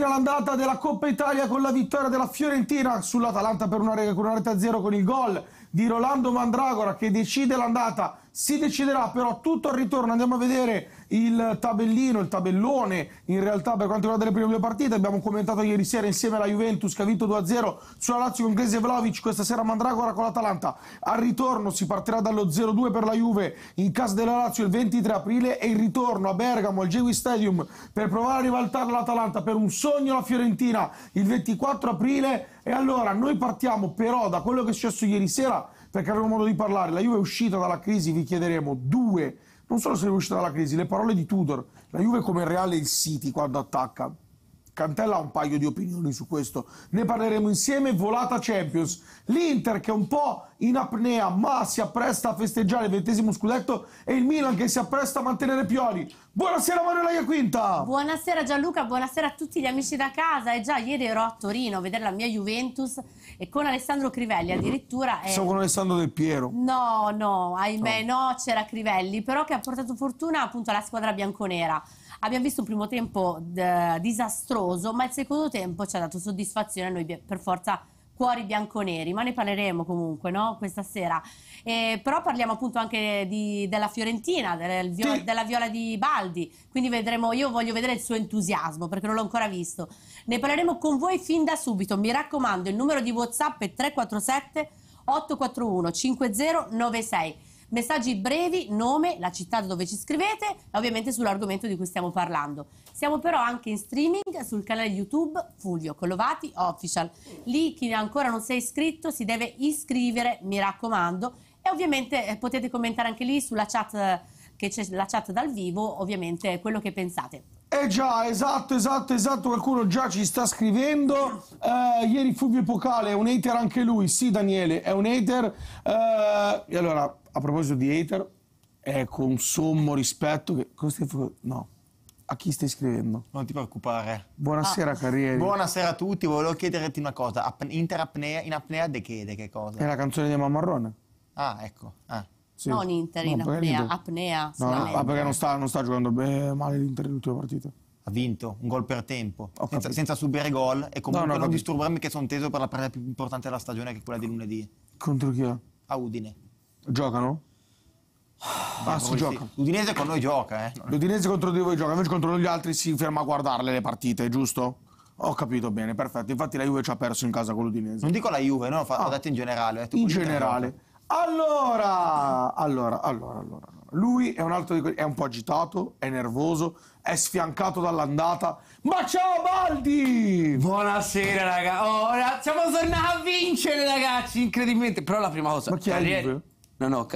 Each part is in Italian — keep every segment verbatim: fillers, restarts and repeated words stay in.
finire l'andata della Coppa Italia con la vittoria della Fiorentina sull'Atalanta per una rete a zero con il gol di Rolando Mandragora che decide l'andata. Si deciderà però tutto al ritorno. Andiamo a vedere il tabellino, il tabellone in realtà per quanto riguarda le prime due partite. Abbiamo commentato ieri sera insieme alla Juventus che ha vinto due a zero sulla Lazio con Chiesa e Vlahovic, questa sera Mandragora con l'Atalanta. Al ritorno si partirà dallo zero due per la Juve in casa della Lazio il ventitré aprile e il ritorno a Bergamo al Gewi Stadium per provare a ribaltare l'Atalanta per un sogno la Fiorentina il ventiquattro aprile. E allora noi partiamo però da quello che è successo ieri sera, perché avevo modo di parlare, la Juve è uscita dalla crisi, vi chiederemo, due, non solo se è uscita dalla crisi, le parole di Tudor, la Juve come il Real e il City quando attacca. Cantella ha un paio di opinioni su questo, ne parleremo insieme. Volata Champions, l'Inter che è un po' in apnea ma si appresta a festeggiare il ventesimo scudetto e il Milan che si appresta a mantenere Pioli. Buonasera Manuela Iaquinta. Buonasera Gianluca, buonasera a tutti gli amici da casa. E già ieri ero a Torino a vedere la mia Juventus e con Alessandro Crivelli addirittura. È... Sono con Alessandro Del Piero. No, no, ahimè no, no c'era Crivelli, però che ha portato fortuna appunto alla squadra bianconera. Abbiamo visto un primo tempo eh, disastroso, ma il secondo tempo ci ha dato soddisfazione a noi per forza cuori bianconeri, ma ne parleremo comunque, no? Questa sera. Eh, però parliamo appunto anche di, della Fiorentina, del viola, sì. della viola di Baldi, quindi vedremo, io voglio vedere il suo entusiasmo perché non l'ho ancora visto. Ne parleremo con voi fin da subito, mi raccomando, il numero di WhatsApp è tre quattro sette otto quattro uno cinque zero nove sei. Messaggi brevi, nome, la città dove ci scrivete e ovviamente sull'argomento di cui stiamo parlando. Siamo però anche in streaming sul canale YouTube Fulvio Collovati Official. Lì chi ancora non si è iscritto si deve iscrivere, mi raccomando. E ovviamente potete commentare anche lì sulla chat, che c'è la chat dal vivo, ovviamente quello che pensate. Eh già, esatto, esatto, esatto, qualcuno già ci sta scrivendo. Eh, ieri Fulvio Epocale è un hater anche lui, sì Daniele, è un hater. Eh, e allora... A proposito di hater, è con sommo rispetto che... No, a chi stai scrivendo? Non ti preoccupare. Buonasera, ah. Carrieri. Buonasera a tutti, volevo chiederti una cosa. Ap Inter apnea, in apnea de che, de che cosa? È la canzone di Mammarrone. Ah, ecco. Ah. Sì. Non Inter, no, in apnea, apnea. No, no, ah, perché non sta, non sta giocando beh, male l'Inter nell'ultima partita. Ha vinto, un gol per tempo, senza, senza subire gol e comunque no, no, non disturbarmi che sono teso per la partita più importante della stagione che è quella di lunedì. Contro chi è? A Udine. Giocano? Ah, si gioca. L'Udinese con noi gioca, eh. L'Udinese contro di voi gioca, invece contro gli altri si ferma a guardarle le partite, giusto? Ho capito bene, perfetto. Infatti la Juve ci ha perso in casa con l'Udinese. Non dico la Juve, no? Ho ah. detto in generale. Detto in generale. Allora, allora, allora, allora. Lui è un altro di quelli, è un po' agitato, è nervoso, è sfiancato dall'andata. Ma ciao Baldi! Buonasera ragazzi. Oh, siamo tornati a vincere ragazzi, incredibilmente. Però la prima cosa... Ma chi è la Juve? No, no,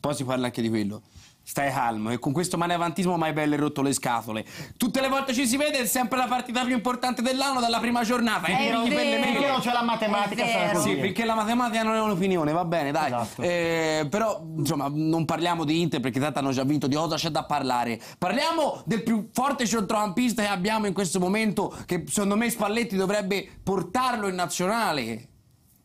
poi si parla anche di quello. Stai calmo, e con questo malevantismo mai bello hai rotto le scatole. Tutte le volte ci si vede, è sempre la partita più importante dell'anno, dalla prima giornata. È vero, perché non c'è la matematica. Sì, perché la matematica non è un'opinione, va bene, dai. Esatto. Eh, però, insomma, non parliamo di Inter, perché tanto hanno già vinto, di cosa c'è da parlare. Parliamo del più forte centrocampista che abbiamo in questo momento, che secondo me Spalletti dovrebbe portarlo in nazionale.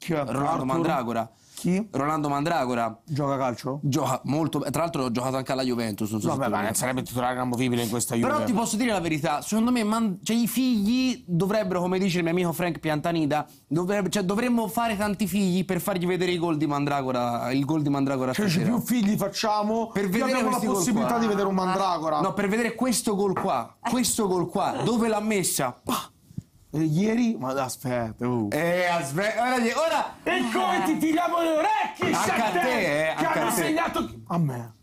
Rolando Mandragora. Chi? Rolando Mandragora. Gioca calcio? Gioca molto. Tra l'altro ho giocato anche alla Juventus. Non so Vabbè, ma sarebbe titolare inamovibile in questa Juventus. Però ti posso dire la verità. Secondo me man... cioè, i figli dovrebbero, come dice il mio amico Frank Piantanida, dovrebbe... cioè, dovremmo fare tanti figli per fargli vedere i gol di Mandragora. Il gol di Mandragora. Cioè, più figli facciamo, per vedere abbiamo la possibilità di vedere un Mandragora. No, per vedere questo gol qua. Questo gol qua. Dove l'ha messa? Bah. Ieri, ma aspetta, uh. eh, aspetta, ora, ora. E come ti tiriamo le orecchie? Anche a te, eh, che hanno segnato a me.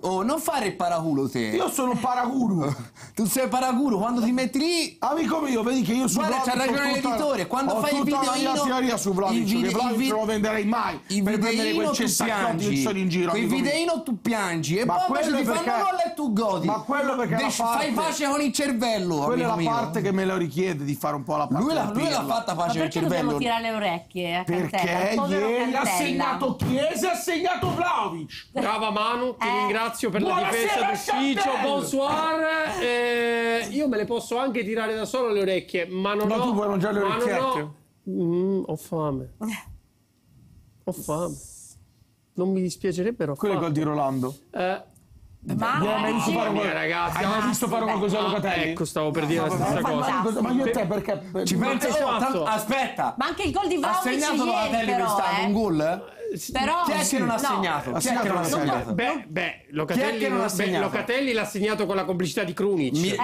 Oh, non fare il paraculo te. Io sono paraguru. Tu sei paraguru, quando ti metti lì... Amico mio, vedi che io sono... Guarda, c'ha ragione l'editore, quando fai il videino... Ho tutta la teoria su Vlahovic, che Vlahovic non lo venderei mai. Il videino tu piangi. Quel videino tu piangi. E poi ti fanno gol e tu godi. Ma quello perché la parte... Fai pace con il cervello, quella è la parte che me lo richiede, di fare un po' la parte. Lui l'ha fatta pace con il cervello. Ma perché dobbiamo tirare le orecchie? Perché ieri ha segnato Chiesa e ha segnato Vlahovic. Brava Manu, ti ringrazio. Grazie per Buona la difesa d'ufficio, bonsoir. Eh, io me le posso anche tirare da solo le orecchie, ma non ma ho... Ma tu vuoi mangiare le orecchiette? Mm, ho fame. Ho fame. Non mi dispiacerebbe, però quello è il gol di Rolando. Eh, Ma abbiamo mai visto fare una ragazzi, abbiamo visto fare una cosa a Locatelli. Ecco, stavo per dire la stessa cosa. Ma io e te perché ci pensi? Aspetta. Ma anche il gol di Vlahovic ieri. Ha segnato Locatelli quest'anno un gol? Però chi è che non ha segnato? Chi è che non ha segnato? Beh, beh, Locatelli l'ha segnato con la complicità di Krunic.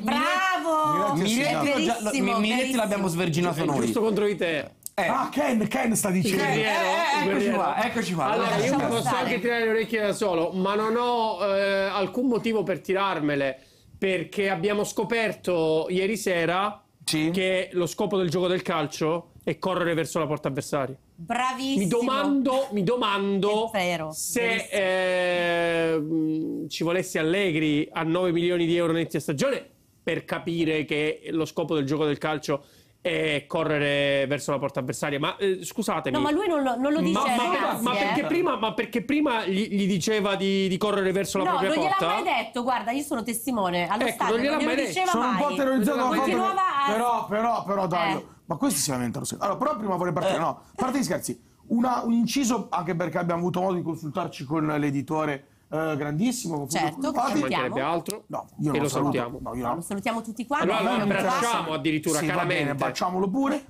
Bravo! Miletti l'abbiamo sverginato noi. Giusto contro di te. Eh. Ah, Ken, Ken sta dicendo. Ken, eh, eh, eccoci qua, eccoci qua. Allora, io non so anche tirare le orecchie da solo, ma non ho eh, alcun motivo per tirarmele, perché abbiamo scoperto ieri sera sì. che lo scopo del gioco del calcio è correre verso la porta avversaria. Bravissimo. Mi domando, mi domando vero, se eh, ci volesse Allegri a nove milioni di euro netti a stagione per capire che lo scopo del gioco del calcio e correre verso la porta avversaria. Ma eh, scusatemi, no, ma lui non lo, non lo dice, ma, ma, ragazzi, ma, ma, eh. perché prima, ma perché prima gli, gli diceva di, di correre verso la no, propria porta? No, non gliel'ha mai detto. Guarda, io sono testimone allo ecco, stadio, non gliel'ha mai detto. Sono mai. Un po' terrorizzato continuava... a... però però però Dario, eh. ma questo si lamentano sempre. Allora, però prima vorrei partire eh. no a parte gli scherzi, una, un inciso, anche perché abbiamo avuto modo di consultarci con l'editore Eh, grandissimo, certo, che altro no, io e lo salutiamo, no, io no. lo salutiamo tutti quanti. Allora, lo abbracciamo addirittura, sì, caramente, baciamolo pure.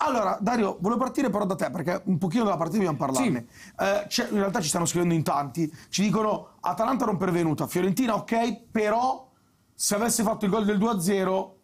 Allora, Dario, volevo partire però da te, perché un pochino della partita dobbiamo parlarne. Sì. Eh, in realtà ci stanno scrivendo in tanti, ci dicono Atalanta non pervenuta, Fiorentina ok, però se avesse fatto il gol del due a zero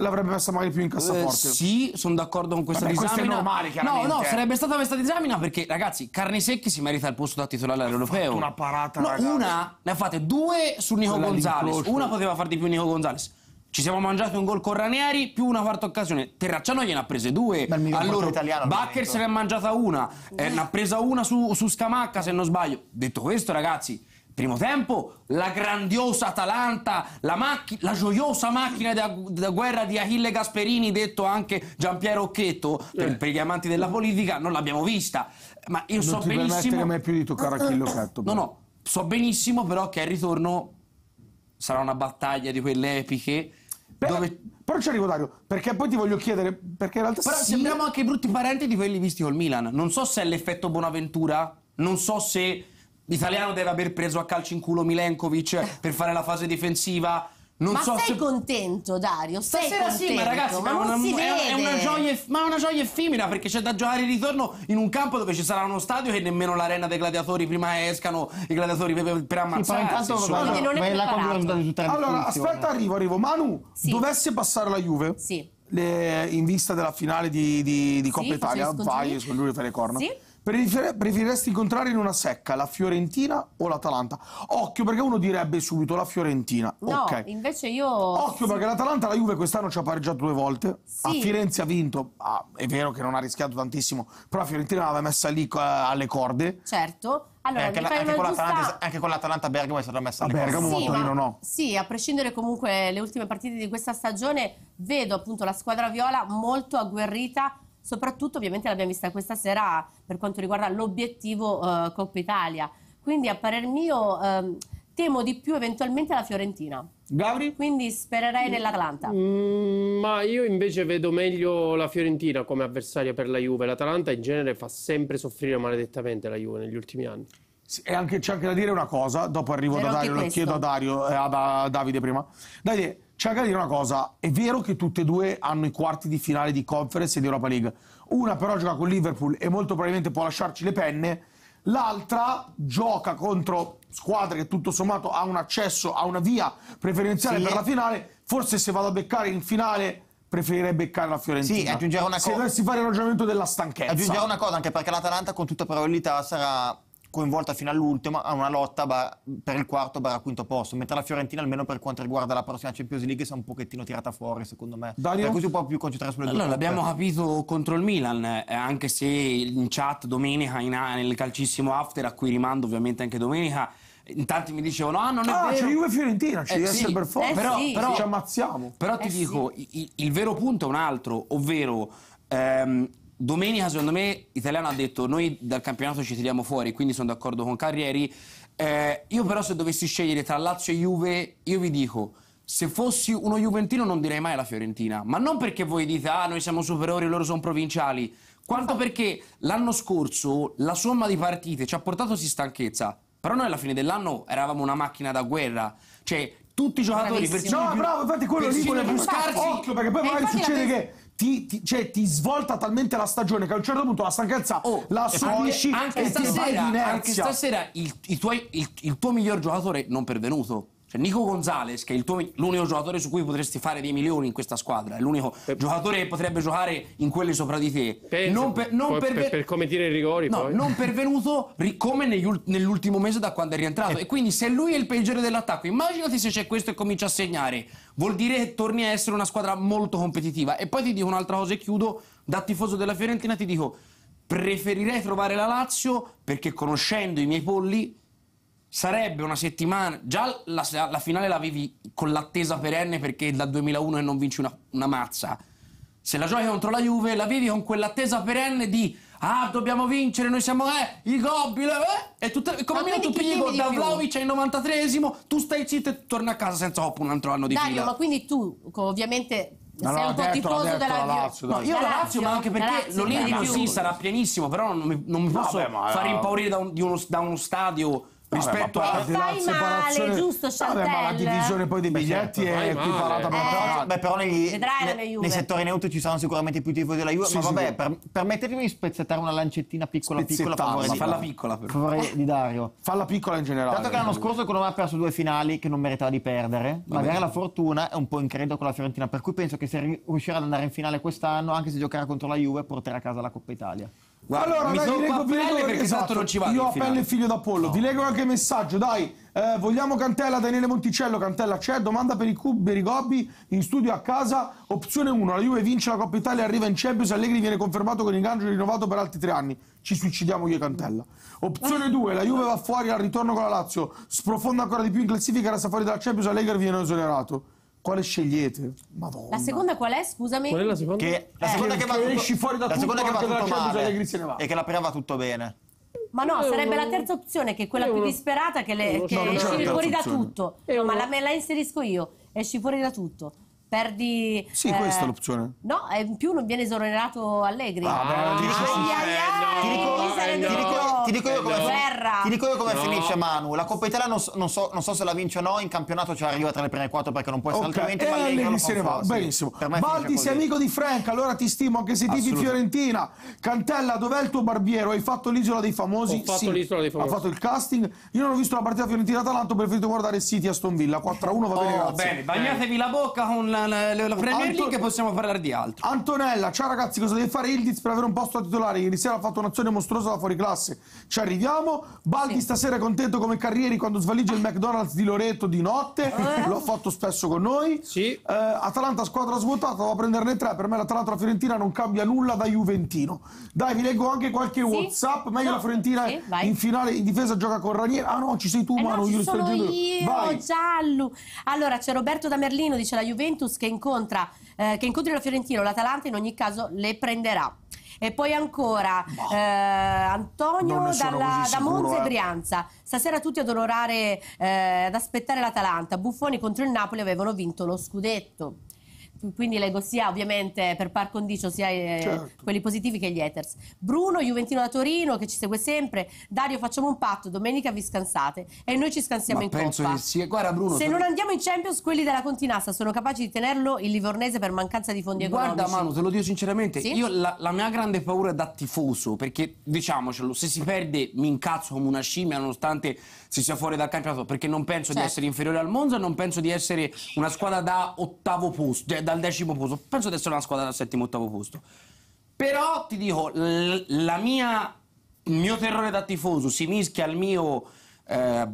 l'avrebbe messa magari più in cassaforte. Eh, sì, sono d'accordo con questa disamina. No, no, sarebbe stata questa disamina perché, ragazzi, Carnesecchi si merita il posto da titolare all'europeo. Una parata, no, ragazzi. Una ne ha fatte due su Nico Gonzalez. Una poteva far di più Nico Gonzalez. Ci siamo mangiati un gol con Ranieri più una quarta occasione. Terracciano gliene ha prese due. Allora, Bakker se ne ha mangiata una. Eh, ne ha presa una su, su Scamacca, se non sbaglio. Detto questo, ragazzi, primo tempo, la grandiosa Atalanta, la, la gioiosa macchina da, da guerra di Achille Gasperini, detto anche Giampiero Occhetto, eh. per, per gli amanti della politica, non l'abbiamo vista. Ma io non so benissimo... Non mai più di toccare Achille Occhetto. No, no, so benissimo però che al ritorno sarà una battaglia di quelle epiche. Beh, dove... Però ci arrivo, Dario, perché poi ti voglio chiedere... Perché in realtà però sì. sembriamo anche i brutti parenti di quelli visti col Milan. Non so se è l'effetto Bonaventura, non so se... L'italiano deve aver preso a calcio in culo Milenkovic per fare la fase difensiva. Non ma so sei se... contento, Dario? Sei stasera contento, sì, ma ragazzi, ma ma una, è, è una gioia, ma una gioia effimina, perché c'è da giocare il ritorno in un campo dove ci sarà uno stadio che nemmeno l'arena dei gladiatori prima escano i gladiatori per, per ammazzarsi. Sì, ma non è preparato. Allora, aspetta, arrivo, arrivo. Manu, sì. dovesse passare la Juve? Sì. Le, in vista della finale di, di, di Coppa sì, Italia, vai, con lui fai le corna. Sì. Preferiresti incontrare in una secca la Fiorentina o l'Atalanta? Occhio, perché uno direbbe subito la Fiorentina. No, okay. invece io... Occhio, sì. perché l'Atalanta, la Juve quest'anno ci ha pareggiato due volte. Sì. A Firenze ha vinto, ah, è vero che non ha rischiato tantissimo, però la Fiorentina l'aveva messa lì eh, alle corde. Certo. Allora, anche, la, anche, con giusta... anche con l'Atalanta Bergamo è stata messa a Bergamo, sì, ma Torino no. Sì, a prescindere comunque le ultime partite di questa stagione, vedo appunto la squadra viola molto agguerrita. Soprattutto, ovviamente, l'abbiamo vista questa sera per quanto riguarda l'obiettivo uh, Coppa Italia. Quindi, a parer mio, uh, temo di più eventualmente la Fiorentina. Gabri? Quindi spererei nell'Atalanta. Mm, ma io invece vedo meglio la Fiorentina come avversaria per la Juve. L'Atalanta in genere fa sempre soffrire maledettamente la Juve negli ultimi anni. Sì, e anche, c'è anche da dire una cosa, dopo arrivo da Dario, lo chiedo a Dario, eh, a Davide prima. Davide, c'è anche da dire una cosa, è vero che tutte e due hanno i quarti di finale di Conference e di Europa League, una però gioca con Liverpool e molto probabilmente può lasciarci le penne, l'altra gioca contro squadre che tutto sommato ha un accesso, ha una via preferenziale sì. per la finale, forse se vado a beccare in finale... preferirei beccare la Fiorentina. Sì, aggiungerò una cosa. Se dovessi fare il ragionamento della stanchezza. Aggiungerò una cosa, anche perché l'Atalanta con tutta probabilità sarà coinvolta fino all'ultima a una lotta bar, per il quarto barra quinto posto, mentre la Fiorentina, almeno per quanto riguarda la prossima Champions League, si è un pochettino tirata fuori, secondo me. Dario? Per cui si può più concentrare sulle due. Allora, l'abbiamo capito contro il Milan, eh, anche se in chat domenica, in, nel calcissimo after, a cui rimando ovviamente anche domenica, in tanti mi dicevano ah non è ah, vero c'è Juve e Fiorentina, ci eh, deve sì. essere per forza, eh, però, sì. però ci ammazziamo, però eh, ti sì. dico il, il vero punto è un altro, ovvero ehm, domenica secondo me l'italiano ha detto noi dal campionato ci tiriamo fuori, quindi sono d'accordo con Carrieri, eh, io però se dovessi scegliere tra Lazio e Juve io vi dico, se fossi uno juventino non direi mai la Fiorentina, ma non perché voi dite ah noi siamo superiori e loro sono provinciali, quanto perché l'anno scorso la somma di partite ci ha portato sì stanchezza. Però noi alla fine dell'anno eravamo una macchina da guerra. Cioè, tutti i giocatori... Bravissimo. No, bravo, infatti quello lì con le più scarsi... Occhio, perché poi magari succede che... Ti, ti, cioè, ti svolta talmente la stagione che a un certo punto la stanchezza oh, la subisci anche, anche stasera, anche stasera il, il, tuoi, il, il tuo miglior giocatore non pervenuto, cioè Nico Gonzalez, che è l'unico giocatore su cui potresti fare dei milioni in questa squadra, è l'unico eh, giocatore che potrebbe giocare in quelli sopra di te, penso, non per, non per, per, per come tira i rigori, no, poi. Non pervenuto come nell'ultimo mese da quando è rientrato, eh. E quindi se lui è il peggiore dell'attacco, immaginati se c'è questo e comincia a segnare, vuol dire che torni a essere una squadra molto competitiva. E poi ti dico un'altra cosa e chiudo, da tifoso della Fiorentina ti dico, preferirei trovare la Lazio, perché conoscendo i miei polli sarebbe una settimana, già la, la finale la avevi con l'attesa perenne perché dal duemilauno e non vinci una, una mazza, se la giochi contro la Juve la vivi con quell'attesa perenne di ah dobbiamo vincere, noi siamo eh, i gobbi, eh, e tutta, come almeno tu pigli da Vlahovic al novantatreesimo, tu stai zitto e torni a casa senza un altro anno di Dario, fila. Ma quindi tu ovviamente... No, sei no, un po' tifoso della la Lazio, no, io la Lazio, ma anche perché l'Olimpico sì sarà pienissimo, però non mi, non mi posso vabbè, ma, far impaurire da, un, di uno, da uno stadio rispetto vabbè, a la separazione, male, giusto, vabbè, ma la divisione poi dei biglietti è equiparata. Eh, beh, però negli, ne, nei Juve. Settori neutri ci saranno sicuramente più tifosi della Juve, sì, ma vabbè, sì, per, permettetemi di spezzettare una lancettina piccola piccola, favore di, falla piccola però. Favore di Dario. Falla piccola in generale. Tanto che l'anno scorso secondo me ha perso due finali che non meritava di perdere, vabbè. Magari la fortuna è un po' in credito con la Fiorentina, per cui penso che se riuscirà ad andare in finale quest'anno, anche se giocherà contro la Juve, porterà a casa la Coppa Italia. Guarda, allora, mi dai, vi leggo, vi leggo perché esatto, non ci vado. Io a pelle figlio d'Apollo, no. Vi leggo anche il messaggio, dai. Eh, vogliamo Cantella, Daniele Monticello, Cantella c'è, domanda per i Cub, per i Gobbi, in studio a casa, opzione uno, la Juve vince la Coppa Italia, arriva in Champions, Allegri viene confermato con ingaggio rinnovato per altri tre anni, ci suicidiamo io e Cantella. Opzione due, la Juve va fuori al ritorno con la Lazio, sprofonda ancora di più in classifica, resta fuori dalla Champions, Allegri viene esonerato. Quale scegliete? Madonna. La seconda qual è? Scusami. Qual è la seconda? Che, la eh, seconda che, che, che esci fuori da la tutto, seconda che va tutto male se ne va. E che la prima va tutto bene. Ma no, eh, sarebbe una... la terza opzione, che è quella eh, più una... disperata, che, le, che no, esci fuori da tutto. Eh, una... Ma la, me la inserisco io. Esci fuori da tutto. Perdi... Sì, eh, questa è l'opzione. No, in più non viene esonerato Allegri. Ah, ti dico io come ti dico io come no. Finisce Manu. La Coppa Italia non so, non, so, non so se la vince o no, in campionato ci arriva tra le prime quattro perché non può essere okay. Altrimenti. E Allegri se ne va, benissimo. Baldi, sei amico di Frank, allora ti stimo anche se tifi Fiorentina. Cantella, dov'è il tuo barbiero? Hai fatto l'Isola dei Famosi? Ho fatto sì. L'Isola dei Famosi. Ha fatto il casting. Io non ho visto la partita Fiorentina-Atalanta, ho preferito guardare City Aston Villa. quattro a uno va bene, grazie. Bene, bagnatevi la bocca con la... La, la, la Premier League che possiamo parlare di altro. Antonella, ciao ragazzi, cosa deve fare Ildiz per avere un posto da titolare? Ieri sera ha fatto un'azione mostruosa da fuori classe. Ci arriviamo. Baldi sì. Stasera è contento come Carrieri quando svaligia il McDonald's di Loreto di notte. Eh. L'ho fatto spesso con noi. Sì. Eh, Atalanta squadra svuotata, devo prenderne tre. Per me l'Atalanta la Fiorentina non cambia nulla da Juventino. Dai, vi leggo anche qualche sì. WhatsApp. Meglio no. La Fiorentina sì, in finale in difesa gioca con Ranieri. Ah no, ci sei tu, eh Manu, no, io sono io, vai. Giallo. Allora, c'è Roberto da Merlino, dice la Juventus che incontra eh, che incontri la Fiorentina o l'Atalanta in ogni caso le prenderà. E poi ancora eh, Antonio dalla, da Monza e eh. Brianza, stasera tutti ad onorare eh, ad aspettare l'Atalanta, Buffoni contro il Napoli avevano vinto lo scudetto, quindi leggo sia ovviamente per par condicio sia eh, certo. Quelli positivi che gli haters. Bruno, Juventino da Torino che ci segue sempre, Dario facciamo un patto, domenica vi scansate e noi ci scansiamo ma in penso coppa che sia... Guarda, Bruno, se non andiamo in Champions quelli della Continassa sono capaci di tenerlo il Livornese per mancanza di fondi economici. Guarda Manu, te lo dico sinceramente sì? Io la, la mia grande paura è da tifoso, perché diciamocelo, se si perde mi incazzo come una scimmia nonostante si sia fuori dal campionato, perché non penso certo. Di essere inferiore al Monza, non penso di essere una squadra da ottavo posto, da al decimo posto, penso di essere una squadra dal settimo ottavo posto, però ti dico la mia, il mio terrore da tifoso si mischia al mio eh,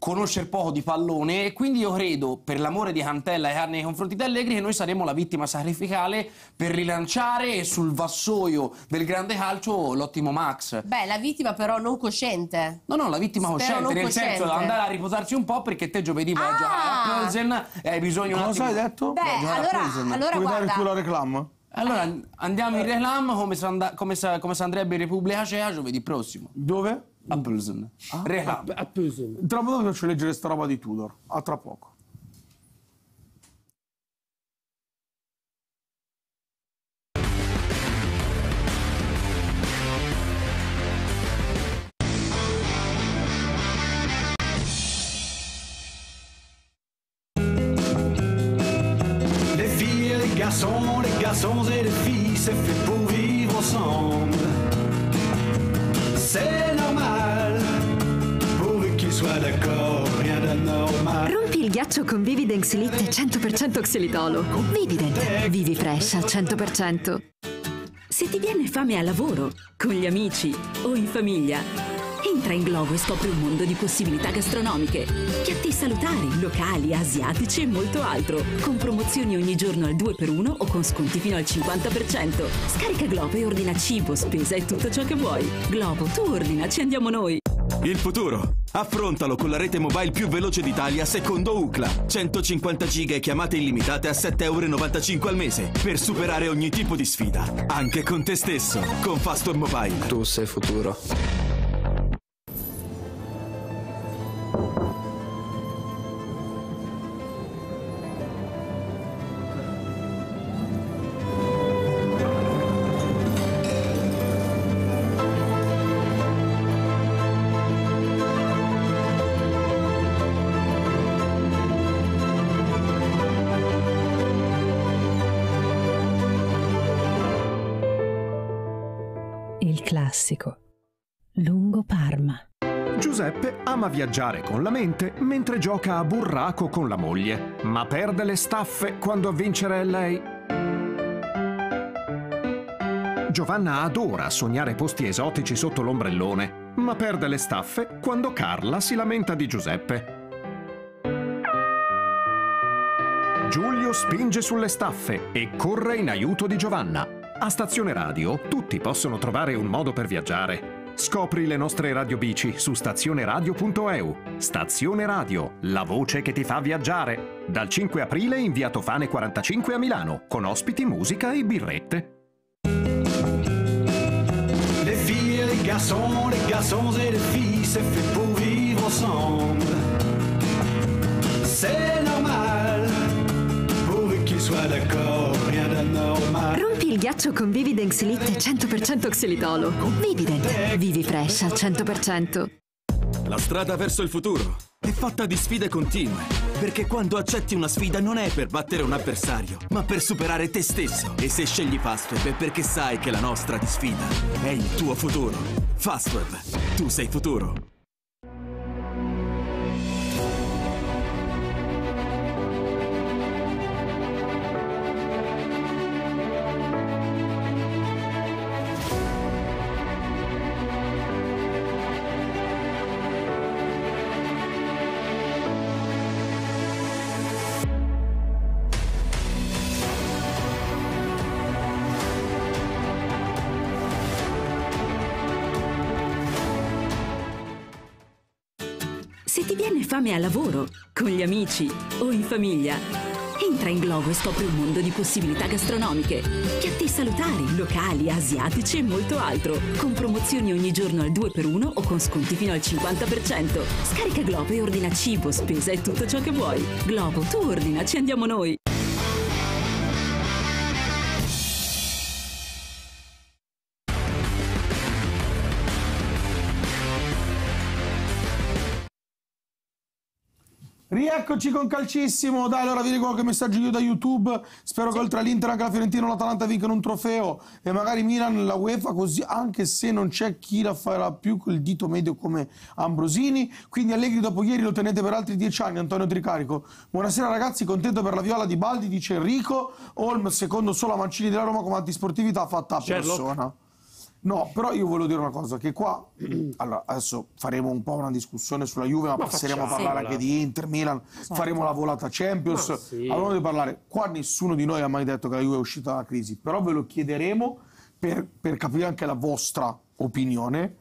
conoscer poco di pallone e quindi io credo per l'amore di Cantella e nei confronti di Allegri che noi saremo la vittima sacrificale per rilanciare sul vassoio del grande calcio l'ottimo Max. Beh, la vittima però non cosciente. No, no, la vittima cosciente, nel cosciente. Senso andare a riposarsi un po' perché te giovedì vai ah. a giocare a Pilsen e hai bisogno di... Cosa hai detto? Beh, Beh allora, allora vuoi guarda... dare tu la reclama? Allora eh. andiamo in reclama come se, and come se, come se andrebbe in Repubblica Ceca giovedì prossimo. Dove? A Pilsen. Ah, a, a Pilsen. Tra poco faccio leggere sta roba di Tudor. A tra poco. c'est fait pour vivre ensemble. C'est normal, pourvu qu'ils soient d'accord, rien d'anormal. Rompi il ghiaccio con Vivident Xylite cento per cento xilitolo. Vivident, vivi fresh al cento per cento. Se ti viene fame al lavoro, con gli amici o in famiglia, entra in Globo e scopri un mondo di possibilità gastronomiche, piatti salutari, locali, asiatici e molto altro, con promozioni ogni giorno al due per uno o con sconti fino al cinquanta per cento. Scarica Globo e ordina cibo, spesa e tutto ciò che vuoi. Globo, tu ordina, ci andiamo noi. Il futuro, affrontalo con la rete mobile più veloce d'Italia secondo U C L A. centocinquanta giga e chiamate illimitate a sette e novantacinque euro al mese per superare ogni tipo di sfida, anche con te stesso, con Fastweb Mobile. Tu sei futuro. Classico. Lungo Parma. Giuseppe ama viaggiare con la mente mentre gioca a burraco con la moglie, ma perde le staffe quando a vincere è lei. Giovanna adora sognare posti esotici sotto l'ombrellone, ma perde le staffe quando Carla si lamenta di Giuseppe. Giulio spinge sulle staffe e corre in aiuto di Giovanna. A Stazione Radio tutti possono trovare un modo per viaggiare. Scopri le nostre radiobici su stazione radio punto e u. Stazione Radio, la voce che ti fa viaggiare. Dal cinque aprile in via Tofane quarantacinque a Milano, con ospiti, musica e birrette. Le figlie, les garçons, les garçons et les filles, c'est fait pour vivre ensemble. C'est normal, pourvu qu'ils soient d'accord, rien d'anormal. Il ghiaccio con Vivident Xylite cento per cento xilitolo. Vivident, vivi fresh al cento per cento. La strada verso il futuro è fatta di sfide continue, perché quando accetti una sfida non è per battere un avversario, ma per superare te stesso. E se scegli Fastweb è perché sai che la nostra di sfida è il tuo futuro. Fastweb, tu sei futuro. Se ti viene fame al lavoro, con gli amici o in famiglia, entra in Globo e scopri un mondo di possibilità gastronomiche, piatti salutari, locali, asiatici e molto altro, con promozioni ogni giorno al due per uno o con sconti fino al cinquanta per cento. Scarica Globo e ordina cibo, spesa e tutto ciò che vuoi. Globo, tu ordina, ci andiamo noi. Rieccoci con Calcissimo. Dai, allora vi ricordo che messaggio io da YouTube. Spero che oltre all'Inter anche la Fiorentina e l'Atalanta vincano un trofeo e magari Milan la UEFA, così, anche se non c'è chi la farà più col dito medio come Ambrosini. Quindi Allegri dopo ieri lo tenete per altri dieci anni. Antonio Tricarico, buonasera ragazzi, contento per la viola di Baldi, dice Enrico. Holmes secondo solo a Mancini della Roma come antisportività fatta a persona. No, però io volevo dire una cosa, che qua, allora adesso faremo un po' una discussione sulla Juve, ma, ma passeremo facciamo, a parlare anche di Inter, Milan, esatto. Faremo la volata Champions, sì. Allora devo parlare, qua nessuno di noi ha mai detto che la Juve è uscita dalla crisi, però ve lo chiederemo per, per capire anche la vostra opinione.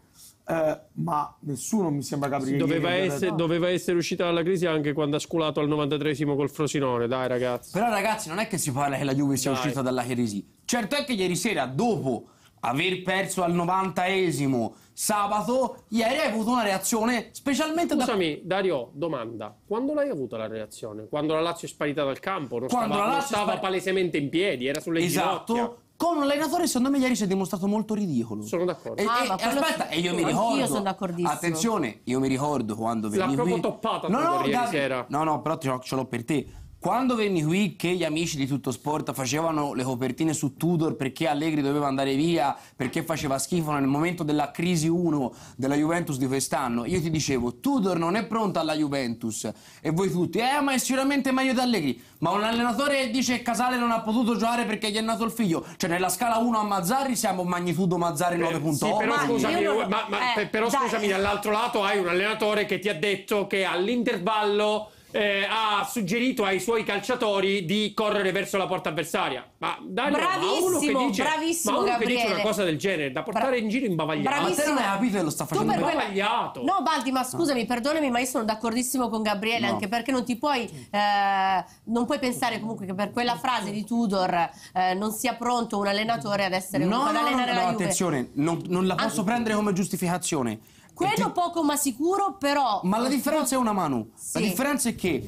Eh, ma nessuno mi sembra capire. Doveva, essere, doveva essere uscita dalla crisi anche quando ha sculato al novantatreesimo col Frosinone. Dai ragazzi. Però ragazzi, non è che si parla che la Juve sia Dai. uscita dalla crisi. Certo è che ieri sera, dopo aver perso al novantaesimo sabato, ieri hai avuto una reazione specialmente... Scusami, da... Dario, domanda. Quando l'hai avuta la reazione? Quando la Lazio è sparita dal campo? Non Quando stava, la Lazio non stava spar... palesemente in piedi, era sulle esatto. ginocchia. Esatto. Con un allenatore, secondo me, ieri si è dimostrato molto ridicolo. Sono d'accordo. E, ah, e, aspetta, che... e io mi ricordo... Io sono d'accordissimo. Attenzione, io mi ricordo quando venivi... L'ha proprio toppata no, no, ieri da... sera. No, no, però ce l'ho per te. Quando venni qui che gli amici di Tutto Sport facevano le copertine su Tudor perché Allegri doveva andare via, perché faceva schifo nel momento della crisi uno della Juventus di quest'anno, io ti dicevo Tudor non è pronto alla Juventus e voi tutti, eh ma è sicuramente meglio di Allegri, ma un allenatore dice che Casale non ha potuto giocare perché gli è nato il figlio, cioè nella scala uno a Mazzarri siamo magnitudo Mazzarri nove virgola otto. Sì, però ma scusami, non... ma, ma, eh, però scusami dall'altro lato hai un allenatore che ti ha detto che all'intervallo Eh, ha suggerito ai suoi calciatori di correre verso la porta avversaria. Ma dai, bravissimo, ma uno che dice, bravissimo, ma uno che dice una cosa del genere da portare in giro imbavagliato. Ma te non hai capito che lo sta facendo imbavagliato. No, Baldi, ma scusami, no. perdonami, ma io sono d'accordissimo con Gabriele, no. anche perché non ti puoi eh, non puoi pensare comunque che per quella frase di Tudor eh, non sia pronto un allenatore ad essere no, ad no, allenare no, no, la no, Juve. Attenzione, non, non la posso ah, prendere come giustificazione. Quello ti... poco ma sicuro, però... Ma la differenza è una mano. Sì. La differenza è che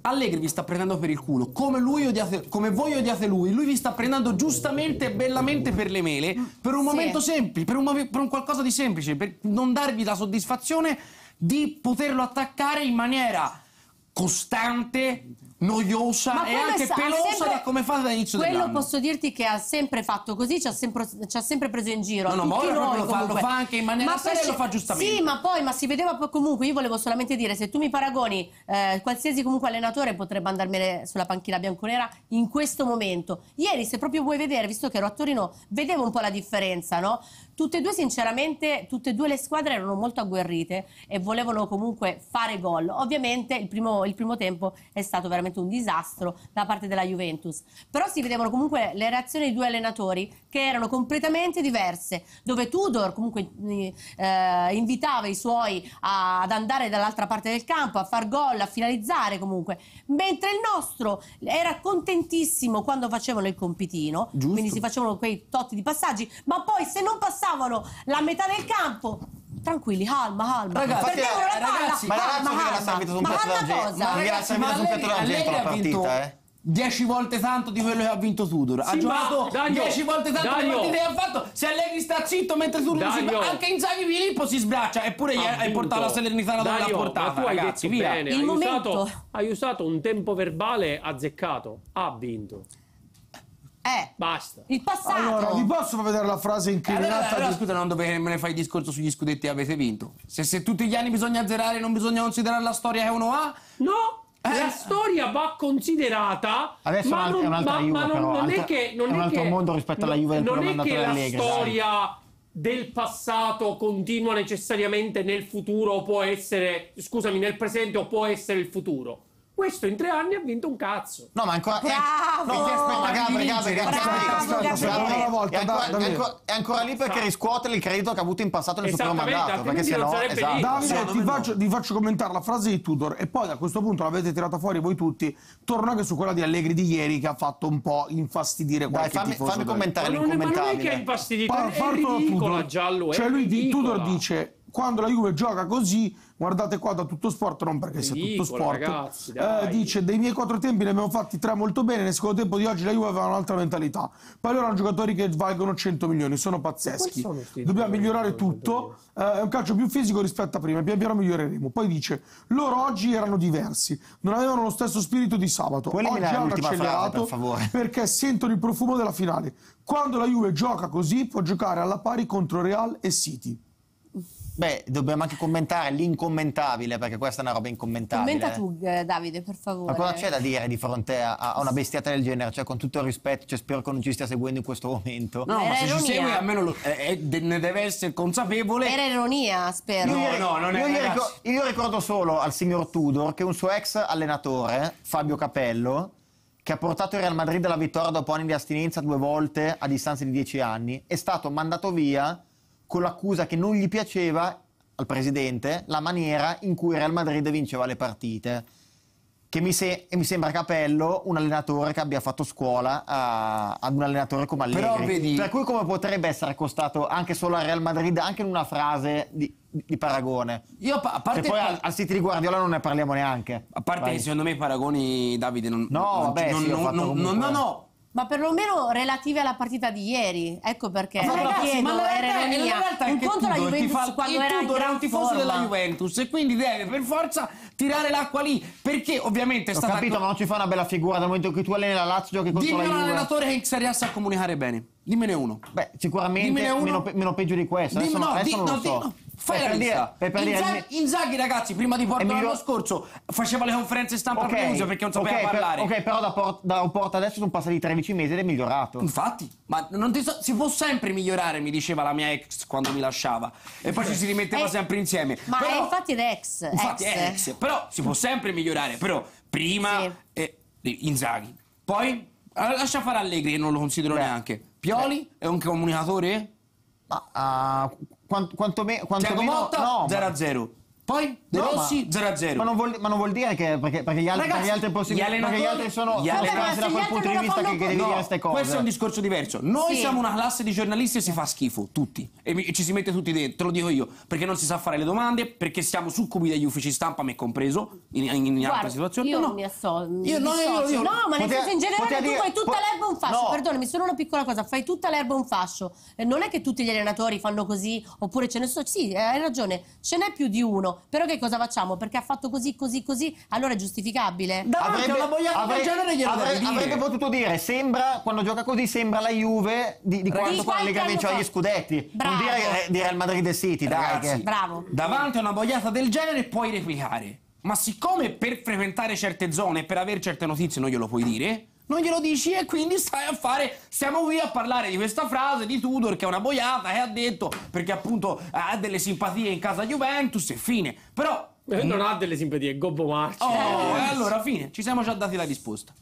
Allegri vi sta prendendo per il culo. Come, lui odiate... Come voi odiate lui, lui vi sta prendendo giustamente e bellamente per le mele, per un sì. momento semplice, per un... per un qualcosa di semplice, per non darvi la soddisfazione di poterlo attaccare in maniera costante, noiosa ma e anche sa, pelosa sempre, da come fate dall'inizio dell'anno. Quello posso dirti che ha sempre fatto così, ci ha sempre, ci ha sempre preso in giro. No, no, ma ora noi, lo, fa, lo fa anche in maniera seria, lo fa giustamente. Sì, ma poi, ma si vedeva comunque, io volevo solamente dire, se tu mi paragoni, eh, qualsiasi comunque allenatore potrebbe andarmene sulla panchina bianconera in questo momento. Ieri, se proprio vuoi vedere, visto che ero a Torino, vedevo un po' la differenza, no? Tutte e due, sinceramente, tutte e due le squadre erano molto agguerrite e volevano comunque fare gol. Ovviamente il primo, il primo tempo è stato veramente un disastro da parte della Juventus, però si vedevano comunque le reazioni dei due allenatori che erano completamente diverse, dove Tudor comunque eh, invitava i suoi a, ad andare dall'altra parte del campo, a far gol, a finalizzare comunque, mentre il nostro era contentissimo quando facevano il compitino, Giusto. quindi si facevano quei totti di passaggi, ma poi se non passavano la metà del campo tranquilli, calma, calma. Ragazzi, la ragazzi palla, ma calma, calma. Ma calma cosa? Ma Allegri ha vinto dieci volte tanto di quello che ha vinto Tudor. Sì, ha giocato dieci volte tanto di quello che ha fatto. Se Allegri sta zitto mentre Tudor si sbraccia, anche Inzaghi Filippo si sbraccia. Eppure ha hai portato la Salernitana dove l'ha portata. Ma tu hai ragazzi, detto via. Bene, Il hai, momento... usato, hai usato un tempo verbale azzeccato. Ha vinto. Eh, basta. Il passato. Allora, vi posso vedere la frase inclinata? Allora, allora, allora, scusa, non dove me ne fai il discorso sugli scudetti avete vinto. Se, se tutti gli anni bisogna azzerare, non bisogna considerare la storia che uno ha? No. Eh. La storia va considerata, adesso ma non, è un'altra Juve, ma non, non è che non è, un è altro che, mondo rispetto alla Juve del non è che la Lega, storia dai. del passato continua necessariamente nel futuro o può essere, scusami, nel presente o può essere il futuro. Questo in tre anni ha vinto un cazzo. No, ma ancora. Bravo! No, è ancora lì perché riscuote il credito che ha avuto in passato nel suo primo mandato. Perché se no, esatto. Davide, ti faccio, ti faccio commentare la frase di Tudor e poi a questo punto l'avete tirata fuori voi tutti. Torno anche su quella di Allegri di ieri che ha fatto un po' infastidire qualche Dai, fammi, tifoso. Fammi commentare l'incommentabile. Ma non è che è infastidito, è ridicola, giallo. Cioè lui, Tudor dice... Quando la Juve gioca così, guardate qua da Tutto Sport, non perché sia Tutto Sport, ragazzi, eh, dice dei miei quattro tempi ne abbiamo fatti tre molto bene, nel secondo tempo di oggi la Juve aveva un'altra mentalità. Poi loro hanno giocatori che valgono cento milioni, sono pazzeschi. Sono Dobbiamo migliorare tutto, eh, è un calcio più fisico rispetto a prima, pian piano miglioreremo. Poi dice, loro oggi erano diversi, non avevano lo stesso spirito di sabato, Quelli oggi hanno accelerato frase, per perché sentono il profumo della finale. Quando la Juve gioca così può giocare alla pari contro Real e City. Beh, dobbiamo anche commentare l'incommentabile, perché questa è una roba incommentabile. Commenta tu, Davide, per favore. Ma cosa c'è da dire di fronte a una bestiata del genere? Cioè, con tutto il rispetto, cioè, spero che non ci stia seguendo in questo momento. No, ma, ma se ironia. ci segue, almeno lo, eh, ne deve essere consapevole. Era ironia, spero. No, no, non è ironia. Io, io ricordo solo al signor Tudor che un suo ex allenatore, Fabio Capello, che ha portato il Real Madrid alla vittoria dopo anni di astinenza due volte a distanza di dieci anni, è stato mandato via con l'accusa che non gli piaceva al presidente la maniera in cui Real Madrid vinceva le partite. Che mi, se e mi sembra Capello un allenatore che abbia fatto scuola a, ad un allenatore come Allegri. Però vedi... Per cui come potrebbe essere accostato anche solo al Real Madrid, anche in una frase di, di paragone? Io pa a parte che poi al, al City di Guardiola non ne parliamo neanche. A parte Vai. che secondo me i paragoni, Davide, non... No, non, vabbè, non, sì, non, non, no, no, no. Ma perlomeno relative alla partita di ieri, ecco perché. Ma la chiedo, era ironia. Un conto la Juventus quando era in gran forma. Il Tudor è un tifoso della Juventus e quindi deve per forza tirare l'acqua lì, perché ovviamente è stata... Ho capito, ma non ci fa una bella figura dal momento che tu alleni la Lazio, giochi contro la Juve. Dimmi un allenatore che in Serie A sa comunicare bene. Dimmene uno. Beh, sicuramente meno, pe meno peggio di questo. Adesso no, adesso no, non lo so. No. Fai per la lista. Per dire, per Inzaghi, dire... Inzaghi, ragazzi, prima di Porto l'anno scorso faceva le conferenze stampa okay. a Perugia perché non sapeva okay, parlare. Per, ok, però da, por da Porto adesso sono passati tredici mesi ed è migliorato. Infatti, ma non ti so, si può sempre migliorare, mi diceva la mia ex quando mi lasciava. E poi ci si rimetteva eh, sempre insieme. Ma però, è infatti ed ex. Infatti ex. È ex. Però si può sempre migliorare. Però prima sì. eh, Inzaghi. Poi lascia fare Allegri, e non lo considero Beh. neanche. Pioli è un comunicatore? Ma uh, quanto, quanto me, quanto Thiago Motta zero a zero. No, poi De no, Rossi zero a zero. Ma, ma, ma non vuol dire che perché, perché gli altri, ragazzi, gli altri possibili, gli perché gli altri sono gli altri da quel altri punto di vista che, che devi no, dire queste cose. Questo è un discorso diverso. Noi sì. siamo una classe di giornalisti e si fa schifo tutti e, mi, e ci si mette tutti dentro, lo dico io, perché non si sa fare le domande, perché siamo succubi degli uffici stampa, me compreso, in, in, in altre situazioni. Io no, no. mi assolvo. Io, no, io, io, io no, ma nel senso in generale tu dire, fai tutta l'erba un fascio, no. perdonami, solo una piccola cosa, fai tutta l'erba un fascio. Non è che tutti gli allenatori fanno così, oppure ce ne sono, sì, hai ragione, ce n'è più di uno. Però che cosa facciamo? Perché ha fatto così, così, così, allora è giustificabile? Davanti avrebbe, boiata, avrebbe, avrebbe, avrebbe, avrebbe potuto dire, sembra, quando gioca così, sembra la Juve di, di quando Lega vinceva gli scudetti. Bravo. Non dire, dire al Madrid City, ragazzi, dai. Che... Bravo. Davanti a una boiata del genere puoi replicare, ma siccome per frequentare certe zone e per avere certe notizie non glielo puoi dire... Non glielo dici e quindi stai a fare. Siamo qui a parlare di questa frase di Tudor che è una boiata e ha detto perché appunto ha delle simpatie in casa Juventus e fine. Però eh, non ha delle simpatie, gobbo marcio. Oh, eh, e allora fine, ci siamo già dati la risposta.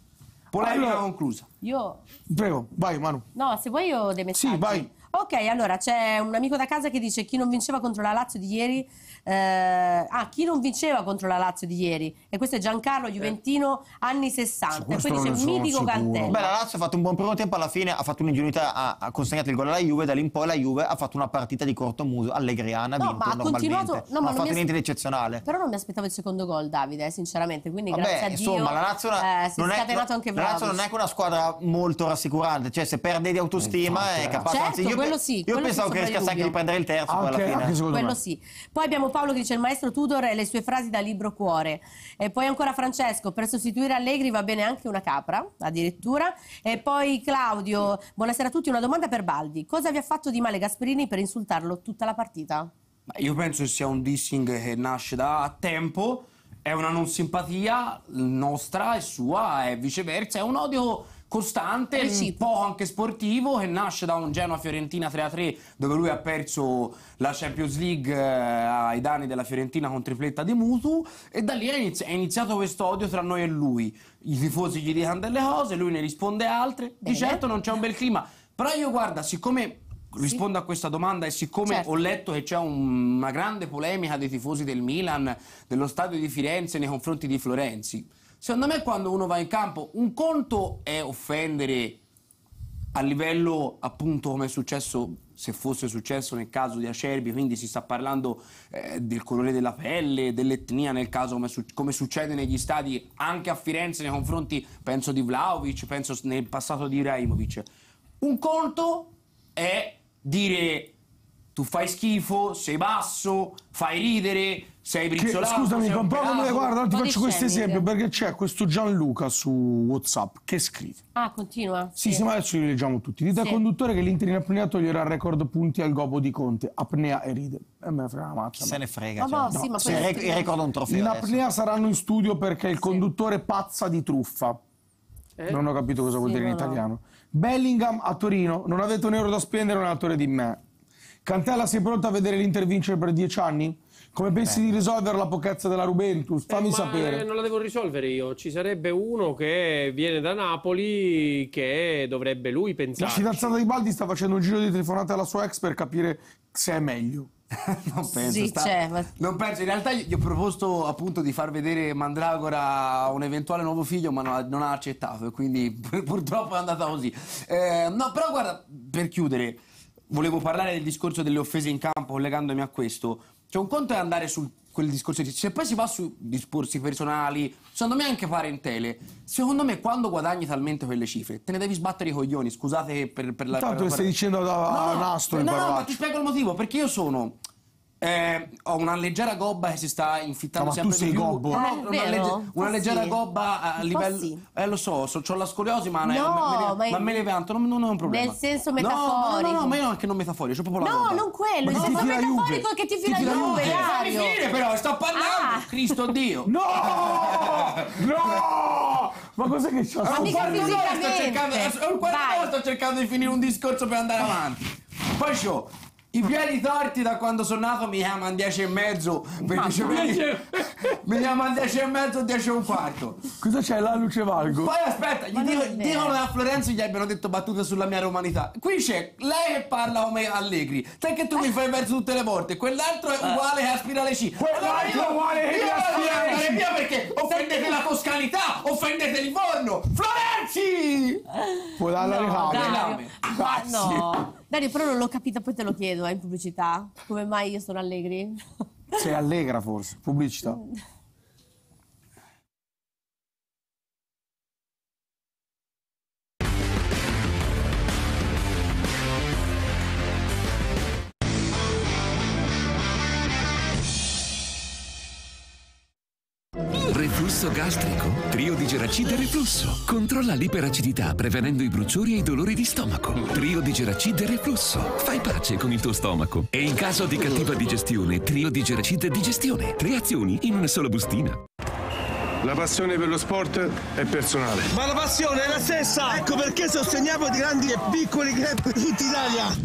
Polemica allora, conclusa. Io prego, vai Manu. No, se vuoi io ho dei messaggi. Sì, vai. Ok, allora c'è un amico da casa che dice chi non vinceva contro la Lazio di ieri eh, ah, chi non vinceva contro la Lazio di ieri, e questo è Giancarlo Juventino eh. anni sessanta, e poi dice mitico Cantella. Beh, la Lazio ha fatto un buon primo tempo, alla fine ha fatto un'ingenuità, ha, ha consegnato il gol alla Juve, da lì in poi la Juve ha fatto una partita di cortomuso allegriana, no, vinto, ma ha continuato, no, non ma ha fatto niente di eccezionale. Però non mi aspettavo il secondo gol, Davide, eh, sinceramente, quindi vabbè, grazie a Dio insomma, la Lazio, eh, si non è scatenato anche la Lazio non è una squadra molto rassicurante, cioè se perde di autostima infatti, è capace, certo, anzi, io quello sì, io quello pensavo che rischiasse anche di prendere il terzo, ah, okay, alla fine. Quello me. sì. Poi abbiamo Paolo che dice il maestro Tudor e le sue frasi da libro cuore. E poi ancora Francesco, per sostituire Allegri va bene anche una capra, addirittura. E poi Claudio, buonasera a tutti, una domanda per Baldi. Cosa vi ha fatto di male Gasperini per insultarlo tutta la partita? Io penso che sia un dissing che nasce da tempo, è una non simpatia nostra e sua e viceversa, è un odio costante, un po' anche sportivo, che nasce da un Genoa-Fiorentina tre a tre dove lui ha perso la Champions League eh, ai danni della Fiorentina con tripletta di Mutu, e da lì è, inizi è iniziato questo odio tra noi e lui. I tifosi gli dicono delle cose, lui ne risponde altre. Bene. Di certo non c'è un bel clima, però io guarda, siccome sì. rispondo a questa domanda e siccome certo. ho letto che c'è un, una grande polemica dei tifosi del Milan, dello stadio di Firenze nei confronti di Florenzi, secondo me quando uno va in campo, un conto è offendere a livello appunto come è successo, se fosse successo nel caso di Acerbi, quindi si sta parlando eh, del colore della pelle, dell'etnia nel caso come, su come succede negli stadi anche a Firenze nei confronti, penso di Vlahovic, penso nel passato di Ibrahimovic. Un conto è dire tu fai schifo, sei basso, fai ridere... Sei brizzolato, che, scusami, sei un bravo, guarda, ti faccio questo esempio perché c'è questo Gianluca su WhatsApp che scrive. Ah, continua. Sì, sì, sì, ma adesso li leggiamo tutti. Dite al sì. conduttore che l'Inter in apnea toglierà il record punti al gobo di Conte. Apnea e ride. E me ne frega la mazza. Se ne frega. Ma cioè. no, sì, no, ma se rec il record è un trofeo. In apnea saranno in studio perché il conduttore sì. pazza di truffa. Eh? Non ho capito cosa sì, vuol dire in no. italiano. Bellingham a Torino. Non avete un euro da spendere, un attore di me. Cantella, sei pronto a vedere l'Inter vincere per dieci anni? Come pensi di risolvere la pochezza della Juventus? Fammi eh, sapere. Non la devo risolvere io. Ci sarebbe uno che viene da Napoli che dovrebbe lui pensare. La fidanzata di Baldi sta facendo un giro di telefonate alla sua ex per capire se è meglio. non penso. Sì, sta... ma... Non penso. In realtà gli ho proposto appunto di far vedere Mandragora a un eventuale nuovo figlio, ma non ha, non ha accettato e quindi purtroppo è andata così. Eh, no, però guarda, per chiudere, volevo parlare del discorso delle offese in campo collegandomi a questo. Cioè un conto è andare sul quel discorso, se poi si va su discorsi personali, secondo me anche fare in tele, secondo me quando guadagni talmente quelle cifre te ne devi sbattere i coglioni, scusate per, per la... Tanto che stai dicendo da nastro. No, no, ma ti spiego il motivo, perché io sono... Eh, ho una leggera gobba che si sta infittando no, sempre di più. Ma tu sei gobbo? No, no, una, legge, una leggera sì. gobba a livello... Sì. Eh, lo so, so ho la scoliosi, ma, no, è, me, me, ma me ne vanto, non, non è un problema. Nel senso metaforico. No, no, no, no, ma io anche non metaforico, cioè proprio la No, gobba. non quello, ma il senso metaforico è che ti fila Juve. Fammi finire però, sto parlando, ah. Cristo Dio. No! No! Ma cos'è che c'ho? Ma mica fisicamente. Sto cercando di finire un discorso per andare avanti. Poi c'ho... I piedi torti da quando sono nato mi chiamano dieci e mezzo, mi chiamano dieci e mezzo, dieci e un quarto. Cosa c'è là, Luce Valgo? Poi aspetta, gli dico, dicono da Florenzi gli abbiano detto battute sulla mia romanità. Qui c'è lei che parla come Allegri, sai che tu mi fai verso tutte le volte, quell'altro è uguale che aspira alle C. Quell'altro è uguale che aspira alle C. Via perché offendete la Toscanità, offendete Livorno, Florenzi! Può darla ricavare. Ma no. Dario, però non l'ho capita, poi te lo chiedo eh, in pubblicità. Come mai io sono Allegri? Sei allegra forse, pubblicità. Reflusso gastrico? Trio di Geracide Reflusso. Controlla l'iperacidità prevenendo i bruciori e i dolori di stomaco. Trio di Geracide Reflusso. Fai pace con il tuo stomaco. E in caso di cattiva digestione, Trio di Geracide Digestione. Tre azioni in una sola bustina. La passione per lo sport è personale. Ma la passione è la stessa! Ecco perché sosteniamo di grandi e piccoli club in tutta Italia.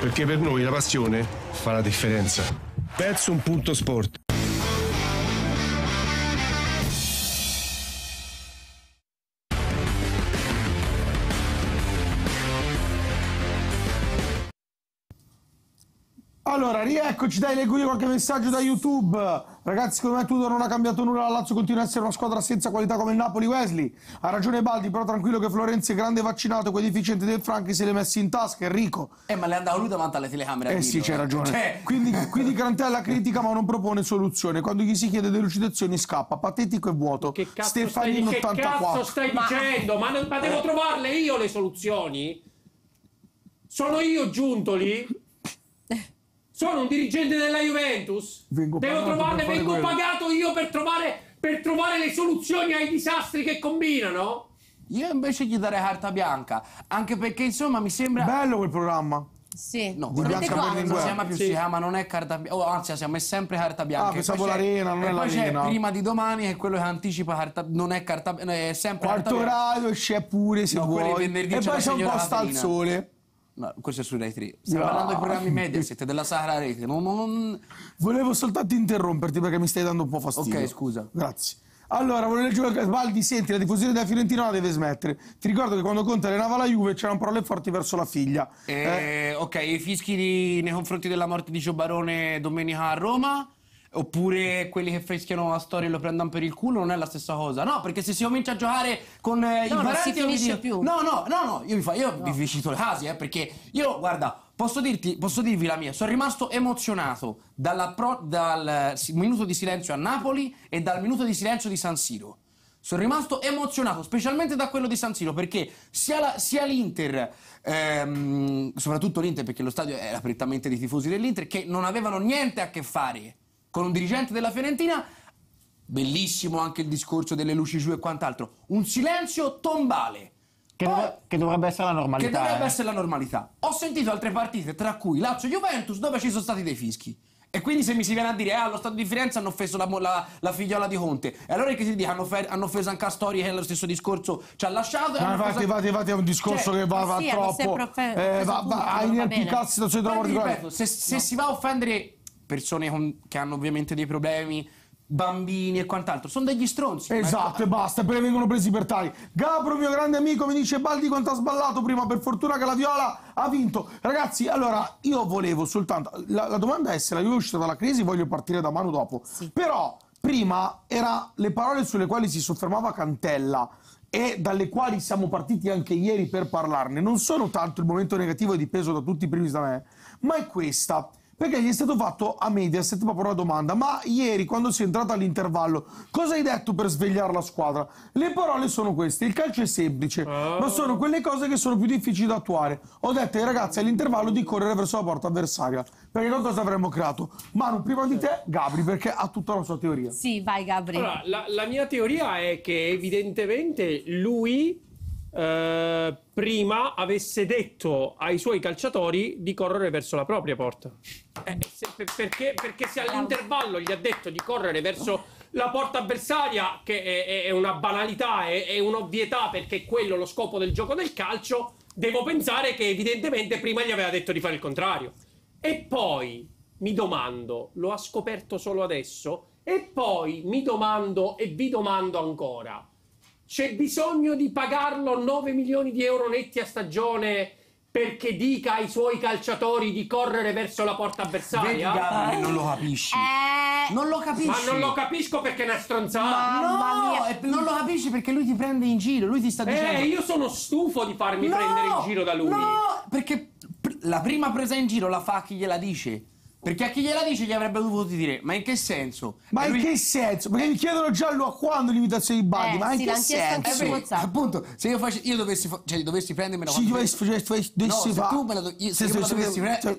Perché per noi la passione fa la differenza. Verso un punto sport. Allora, rieccoci, dai, leggo io qualche messaggio da YouTube. Ragazzi, secondo me Tudor non ha cambiato nulla, la Lazio continua a essere una squadra senza qualità come il Napoli. Wesley, ha ragione Baldi, però tranquillo che Florenzi è grande vaccinato, quel deficiente del Franchi se l'è messi in tasca, Enrico. Eh, ma le è andato lui davanti alle telecamere. Eh Pirlo, sì, c'è eh. ragione. Cioè... Quindi, quindi Grantella critica ma non propone soluzione, quando gli si chiede delucidazioni scappà, patetico e vuoto. Che cazzo Stefanini stai, ottantaquattro. Che cazzo stai ma... dicendo? Ma, non, ma devo trovarle io le soluzioni? Sono io giunto lì? Sono un dirigente della Juventus, vengo devo trovarle, vengo quello. pagato io per trovare, per trovare le soluzioni ai disastri che combinano. Io invece gli darei carta bianca, anche perché insomma mi sembra... Bello quel programma. Sì. No, di bianca per non si chiama più, sì. si chiama, non è carta bianca, oh, anzi si chiama sempre carta bianca. Ah, pensavo l'arena, non è l'arena. E poi c'è prima di domani, che è quello che anticipa carta, non è carta bianca, è sempre Quarto carta bianca. Quarto orario c'è pure se no, vuoi, e poi c'è un po' sta al sole. No, questo è su Rai tre. Stiamo no. parlando dei programmi Mediaset, della Sahara Rete. Non, non... Volevo soltanto interromperti perché mi stai dando un po' fastidio. Ok, scusa. Grazie. Allora, volevo leggere Baldi, senti, la diffusione della Fiorentina la deve smettere. Ti ricordo che quando Conte allenava la Juve c'erano parole forti verso la figlia. Eh, eh. Ok, i fischi di, nei confronti della morte di Gio Barone domenica a Roma... Oppure quelli che freschiano la storia e lo prendono per il culo, non è la stessa cosa. No, perché se si comincia a giocare con eh, no, i non si finisce dico, più. No, no, no, no, io vi, fa, io no. vi cito le casi, eh, perché io, guarda, posso, dirti, posso dirvi la mia, sono rimasto emozionato dalla pro, dal minuto di silenzio a Napoli e dal minuto di silenzio di San Siro. Sono rimasto emozionato, specialmente da quello di San Siro, perché sia l'Inter, ehm, soprattutto l'Inter, perché lo stadio era prettamente dei tifosi dell'Inter, che non avevano niente a che fare con un dirigente della Fiorentina, bellissimo anche il discorso delle luci giù e quant'altro, un silenzio tombale. Che, Poi, dovre che dovrebbe essere la normalità. Che dovrebbe eh. essere la normalità. Ho sentito altre partite, tra cui Lazio-Juventus, dove ci sono stati dei fischi. E quindi se mi si viene a dire, ah, allo stato di Firenze hanno offeso la, la, la figliola di Conte, e allora che si dica, hanno, hanno offeso anche a Storia, che è lo stesso discorso ci ha lasciato. Ma infatti, infatti, infatti è un discorso cioè, che va, va sì, troppo, eh, va, va, a inerpicazzi da sui travorticoli. Se, se no. si va a offendere... persone con, che hanno ovviamente dei problemi, bambini e quant'altro, sono degli stronzi. Esatto, e basta, poi vengono presi per tali. Gabro, mio grande amico, mi dice Baldi quanto ha sballato prima, per fortuna che la Viola ha vinto. Ragazzi, allora, io volevo soltanto... La, la domanda è se la Juve è uscita dalla crisi, voglio partire da mano dopo. Sì. Però, prima, erano le parole sulle quali si soffermava Cantella e dalle quali siamo partiti anche ieri per parlarne. Non sono tanto il momento negativo e dipeso da tutti i primi da me, ma è questa... perché gli è stato fatto a Mediaset proprio una domanda: ma ieri quando si è entrato all'intervallo cosa hai detto per svegliare la squadra? Le parole sono queste: il calcio è semplice, oh. ma sono quelle cose che sono più difficili da attuare. Ho detto ai ragazzi all'intervallo di correre verso la porta avversaria, perché non cosa avremmo creato. Manu, prima di te Gabri, perché ha tutta la sua teoria. Sì, vai Gabri. Allora, la, la mia teoria è che evidentemente lui eh, prima avesse detto ai suoi calciatori di correre verso la propria porta, eh, se, per, perché, perché se all'intervallo gli ha detto di correre verso la porta avversaria, che è, è una banalità, è, è un'ovvietà, perché quello è lo scopo del gioco del calcio, devo pensare che evidentemente prima gli aveva detto di fare il contrario. E poi mi domando, lo ha scoperto solo adesso? E poi mi domando e vi domando ancora, c'è bisogno di pagarlo nove milioni di euro netti a stagione perché dica ai suoi calciatori di correre verso la porta avversaria? Vedi Gabri, non lo capisci. Eh, non lo capisci. Ma non lo capisco perché è una stronzata. No, non lo capisci perché lui ti prende in giro, lui ti sta dicendo... Eh, io sono stufo di farmi no, prendere in giro da lui. No, perché la prima presa in giro la fa a chi gliela dice. Perché a chi gliela dice gli avrebbe dovuto dire: ma in che senso? Ma lui... in che senso? Perché mi chiedono già a quando l'imitazione di Baldi, eh, ma in sì, che senso? Eh, appunto, se io, faccio, io dovessi, cioè, dovessi prendermela quando... Sì, dovessi, dovessi, dovessi no, fa... se tu me la do... io, se, se, se, se dovessi prendere... Cioè...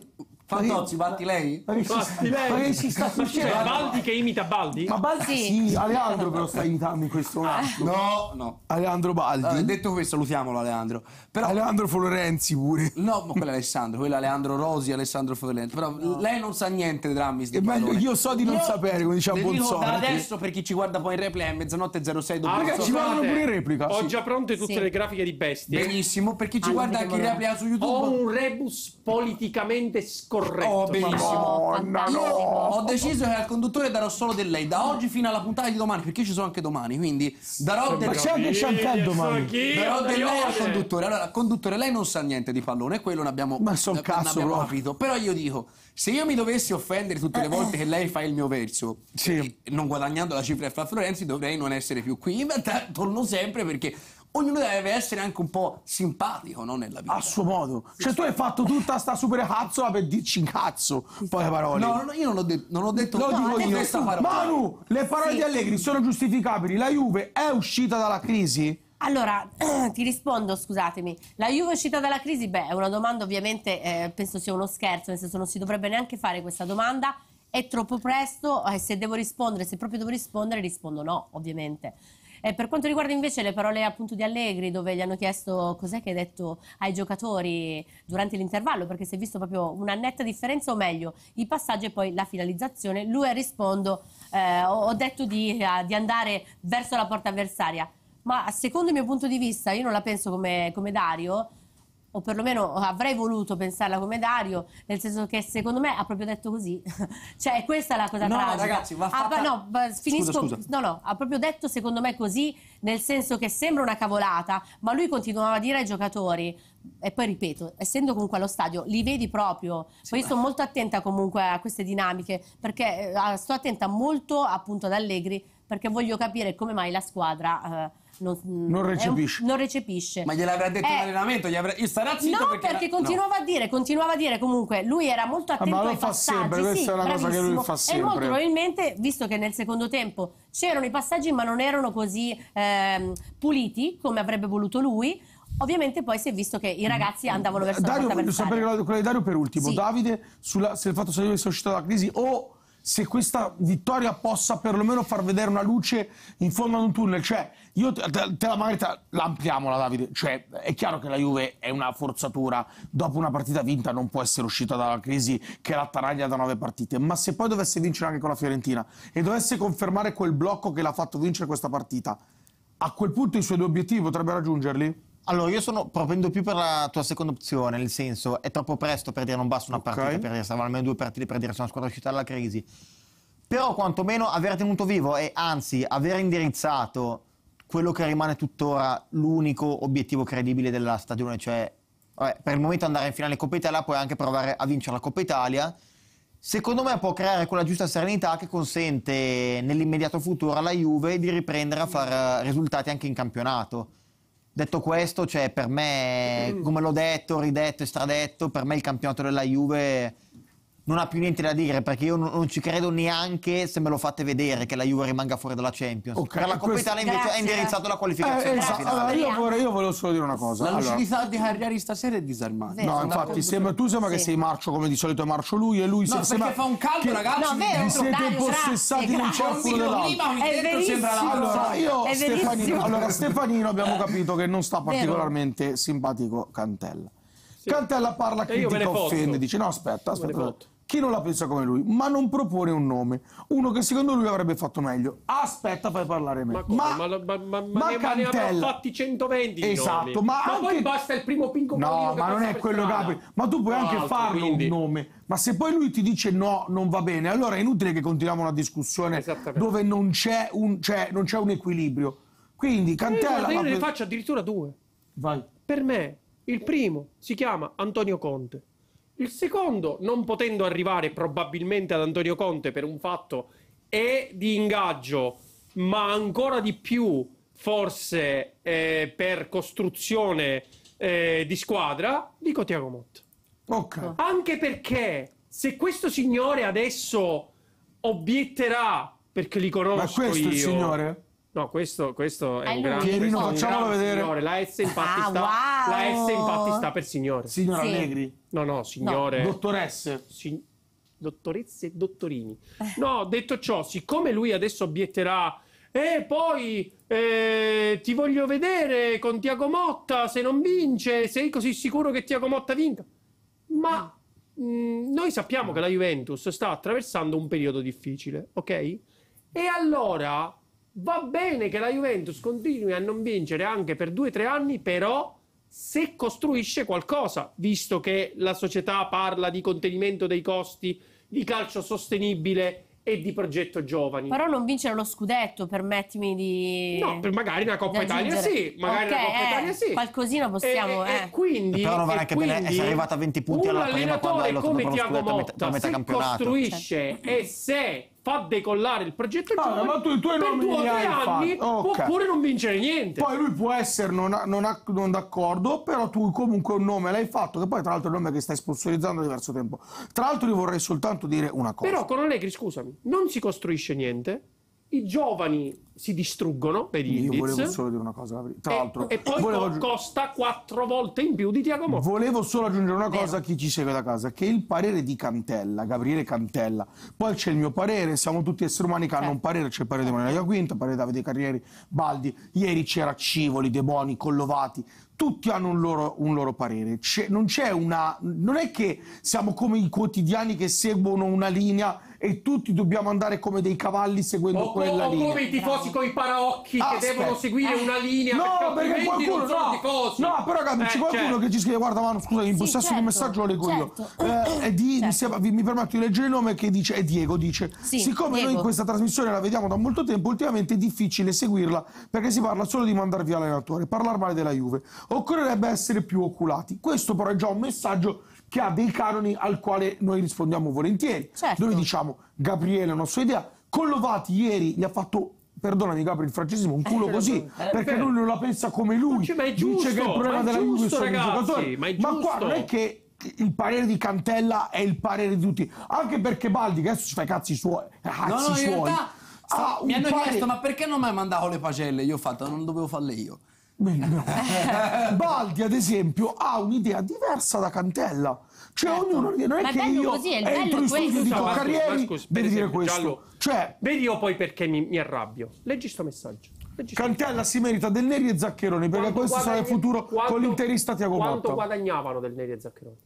Fantozzi, batti lei? Ma che si sta succedendo? Baldi che imita Baldi? Ma Baldi sì, sì Aleandro però sta imitando in questo attimo. No, no. Aleandro Baldi. Allora, detto questo, salutiamolo Aleandro. Però... Aleandro Florenzi pure. No, ma quello è Alessandro, quello è Aleandro Rosi, Alessandro Florenzi. Però no. lei non sa niente dei drammi. E meglio, io so di non io... sapere, come diceva Bonzoni. Da adesso per chi ci guarda poi in replica è mezzanotte e zero sei dopo. Ah, ragazzi, ci guardano pure in replica. Ho sì. già pronte tutte sì. le grafiche di bestie. Benissimo, per chi ci allora, guarda anche in replica su YouTube. Ho un rebus politicamente scorretto. Corretto, oh, benissimo. No, no. Ho deciso che al conduttore darò solo del lei da oggi fino alla puntata di domani, perché ci sono anche domani, quindi darò del lei. Darò del lei al conduttore. Allora, il conduttore, lei non sa niente di pallone, quello ne abbiamo, ma son ne, cazzo, ne abbiamo capito. Però io dico, se io mi dovessi offendere tutte le volte che lei fa il mio verso, sì. non guadagnando la cifra fra Florenzi, dovrei non essere più qui. In realtà torno sempre, perché ognuno deve essere anche un po' simpatico, no, nella vita. A suo modo. Sì, cioè sì. tu hai fatto tutta sta super cazzola per dirci in cazzo sì, poi le parole. No, no, io non ho, de non ho detto... No, no, dico io. Parola. Manu, le parole sì. di Allegri sono giustificabili. La Juve è uscita dalla crisi? Allora, ti rispondo, scusatemi. La Juve è uscita dalla crisi? Beh, è una domanda ovviamente, eh, penso sia uno scherzo, nel senso non si dovrebbe neanche fare questa domanda. È troppo presto, eh, se devo rispondere, se proprio devo rispondere, rispondo no, ovviamente. E per quanto riguarda invece le parole appunto di Allegri, dove gli hanno chiesto cos'è che hai detto ai giocatori durante l'intervallo, perché si è visto proprio una netta differenza, o meglio i passaggi e poi la finalizzazione, lui rispondo eh, ho detto di, di andare verso la porta avversaria. Ma secondo il mio punto di vista, io non la penso come, come Dario, o perlomeno avrei voluto pensarla come Dario, nel senso che secondo me ha proprio detto così. Cioè questa è la cosa no, tragica. No ragazzi, va fatta... ah, no, finisco... scusa, scusa. No, no, ha proprio detto secondo me così, nel senso che sembra una cavolata, ma lui continuava a dire ai giocatori, e poi ripeto, essendo comunque allo stadio, li vedi proprio. Sì, poi io sto molto attenta comunque a queste dinamiche, perché sto attenta molto appunto ad Allegri, perché voglio capire come mai la squadra... Eh, Non, non, recepisce. Un, non recepisce. Ma gliel'avrà detto eh, in allenamento? Gli avrà, io starà zitto no, perché, perché continuava no. a dire, continuava a dire comunque, lui era molto attento ah, ma ai passaggi. Ma lo fa sempre, questa sì, è una cosa che lui fa sempre. E molto probabilmente, visto che nel secondo tempo c'erano i passaggi ma non erano così eh, puliti come avrebbe voluto lui, ovviamente poi si è visto che i ragazzi andavano verso Dario, la porta avversaria. Dario, voglio sapere quello di Dario per ultimo. Sì. Davide, sulla, se il fatto che sia uscito dalla crisi o... se questa vittoria possa perlomeno far vedere una luce in fondo ad un tunnel. Cioè, io te, te la magari l'ampliamola, Davide. Cioè, è chiaro che la Juve è una forzatura. Dopo una partita vinta non può essere uscita dalla crisi che l'attaraglia da nove partite. Ma se poi dovesse vincere anche con la Fiorentina e dovesse confermare quel blocco che l'ha fatto vincere questa partita, a quel punto i suoi due obiettivi potrebbe raggiungerli? Allora, io sono propendo più per la tua seconda opzione, nel senso è troppo presto per dire non basta una okay. partita, per dire servono almeno due partite per dire se una squadra è uscita dalla crisi. Però quantomeno aver tenuto vivo e anzi aver indirizzato quello che rimane tuttora l'unico obiettivo credibile della stagione, cioè vabbè, per il momento andare in finale Coppa Italia, poi anche provare a vincere la Coppa Italia, secondo me può creare quella giusta serenità che consente nell'immediato futuro alla Juve di riprendere a far risultati anche in campionato. Detto questo, cioè per me, come l'ho detto, ridetto e stradetto, per me il campionato della Juve non ha più niente da dire, perché io non, non ci credo neanche se me lo fate vedere che la Juve rimanga fuori dalla Champions. Okay, per la Coppa Italia invece ha indirizzato la qualificazione. Eh, esatto. Allora, io, vorrei, io volevo solo dire una cosa. La allora. lucidità di Cagliari stasera è disarmante. No, infatti sembra, tu sembra sì. che sei marcio come di solito è marcio lui e lui no, sembra perché fa un caldo che, ragazzi, vi no, siete dai, possessati grazie, in un cerchio dell'altro. È verissimo. Allora, io, è Stefanino, allora Stefanino abbiamo capito che non sta particolarmente Vero. simpatico Cantella. Sì. Cantella parla, critica, offende, dice no aspetta, aspetta, chi non la pensa come lui, ma non propone un nome, uno che secondo lui avrebbe fatto meglio, aspetta fai parlare meglio, ma, ma, ma, ma, ma, ma ne ha fatti centoventi esatto, nomi. ma, ma anche... poi basta il primo pinco no, ma non è quello che apri, ma tu puoi no, anche altro, farlo quindi. un nome, ma se poi lui ti dice no, non va bene, allora è inutile che continuiamo una discussione dove non c'è un, cioè, non c'è un equilibrio, quindi Cantella... Eh, io ne faccio addirittura due, vai. Per me... Il primo si chiama Antonio Conte, il secondo, non potendo arrivare probabilmente ad Antonio Conte per un fatto e di ingaggio, ma ancora di più forse eh, per costruzione eh, di squadra, dico Thiago Motta. Okay. Anche perché se questo signore adesso obietterà, perché li conosco io... Ma questo io, il signore... No, questo, questo è un grande signore. Facciamolo vedere. La S infatti ah, sta wow. La S infatti sta per signore. Signor sì. Allegri? No, no, signore. No. Dottoresse. Si, dottoresse e dottorini. No, detto ciò, siccome lui adesso obietterà e poi eh, ti voglio vedere con Thiago Motta, se non vince, sei così sicuro che Thiago Motta vinca? Ma mh, noi sappiamo che la Juventus sta attraversando un periodo difficile, ok? E allora... Va bene che la Juventus continui a non vincere anche per due o tre anni, però se costruisce qualcosa, visto che la società parla di contenimento dei costi, di calcio sostenibile e di progetto giovani. Però non vincere lo scudetto, permettimi di... No, per magari una Coppa Italia sì, magari okay, una Coppa eh, Italia sì. Qualcosina possiamo... E, eh. e quindi, però non va neanche bene, è arrivata a venti punti alla prima quando hai lottato per lo scudetto a metà, a metà campionato. Costruisce certo. e se... fa decollare il progetto ah, giovane, ma tu, tu per due o tre anni okay. può pure non vincere niente. Poi lui può essere non, non, non d'accordo, però tu comunque un nome l'hai fatto, che poi tra l'altro è un nome che stai sponsorizzando da diverso tempo. Tra l'altro io vorrei soltanto dire una cosa. Però con Allegri, scusami, non si costruisce niente, i giovani si distruggono per gli indiz. Io volevo solo dire una cosa, tra l'altro... E, e poi volevo... costa quattro volte in più di Thiago Motta. Volevo solo aggiungere una cosa a chi ci segue da casa, che il parere di Cantella, Gabriele Cantella, poi c'è il mio parere, siamo tutti esseri umani che hanno eh. un parere, c'è il parere di Manuela Iaquinta, il parere di Davide Carrieri, Baldi, ieri c'era Civoli, De Boni, Collovati, tutti hanno un loro, un loro parere. Non c'è una... Non è che siamo come i quotidiani che seguono una linea e tutti dobbiamo andare come dei cavalli seguendo o, quella o linea. O come i tifosi con i paraocchi ah, che aspetta. devono seguire eh. una linea. No, perché, perché qualcuno no. No, però eh, c'è qualcuno certo. che ci scrive, guarda, ma scusa, in possesso sì, certo. di un messaggio lo leggo certo. io. Eh, di, certo. mi, mi permetto di leggere il nome che dice, è Diego, dice, sì, siccome Diego. noi questa trasmissione la vediamo da molto tempo, ultimamente è difficile seguirla perché si parla solo di mandar via l'allenatore, parlare male della Juve. Occorrerebbe essere più oculati. Questo però è già un messaggio che ha dei canoni al quale noi rispondiamo volentieri. Certo. Noi diciamo, Gabriele è una sua idea, Collovati ieri gli ha fatto, perdonami Gabriele il francesimo, un culo così, perché lui non la pensa come lui, ma è giusto, dice che il problema della Juve sono i giocatori, ma, ma qua non è che il parere di Cantella è il parere di tutti, anche perché Baldi, che adesso ci fa i cazzi suoi, cazzi no, no, suoi. In realtà, ha mi hanno pare... chiesto, ma perché non mi hai mandato le pagelle? Io ho fatto, non dovevo farle io. No. Baldi ad esempio ha un'idea diversa da Cantella, cioè certo. ognuno non è ma che bello io così, è entro in studio di Carrieri devi dire questo Giallo, cioè, vedi io poi perché mi, mi arrabbio, leggi sto messaggio leggi Cantella messaggio. Si merita Del Neri e Zaccheroni perché questo sarà il futuro quanto, con l'interista Thiago Motta. Quanto guadagnavano Del Neri e Zaccheroni?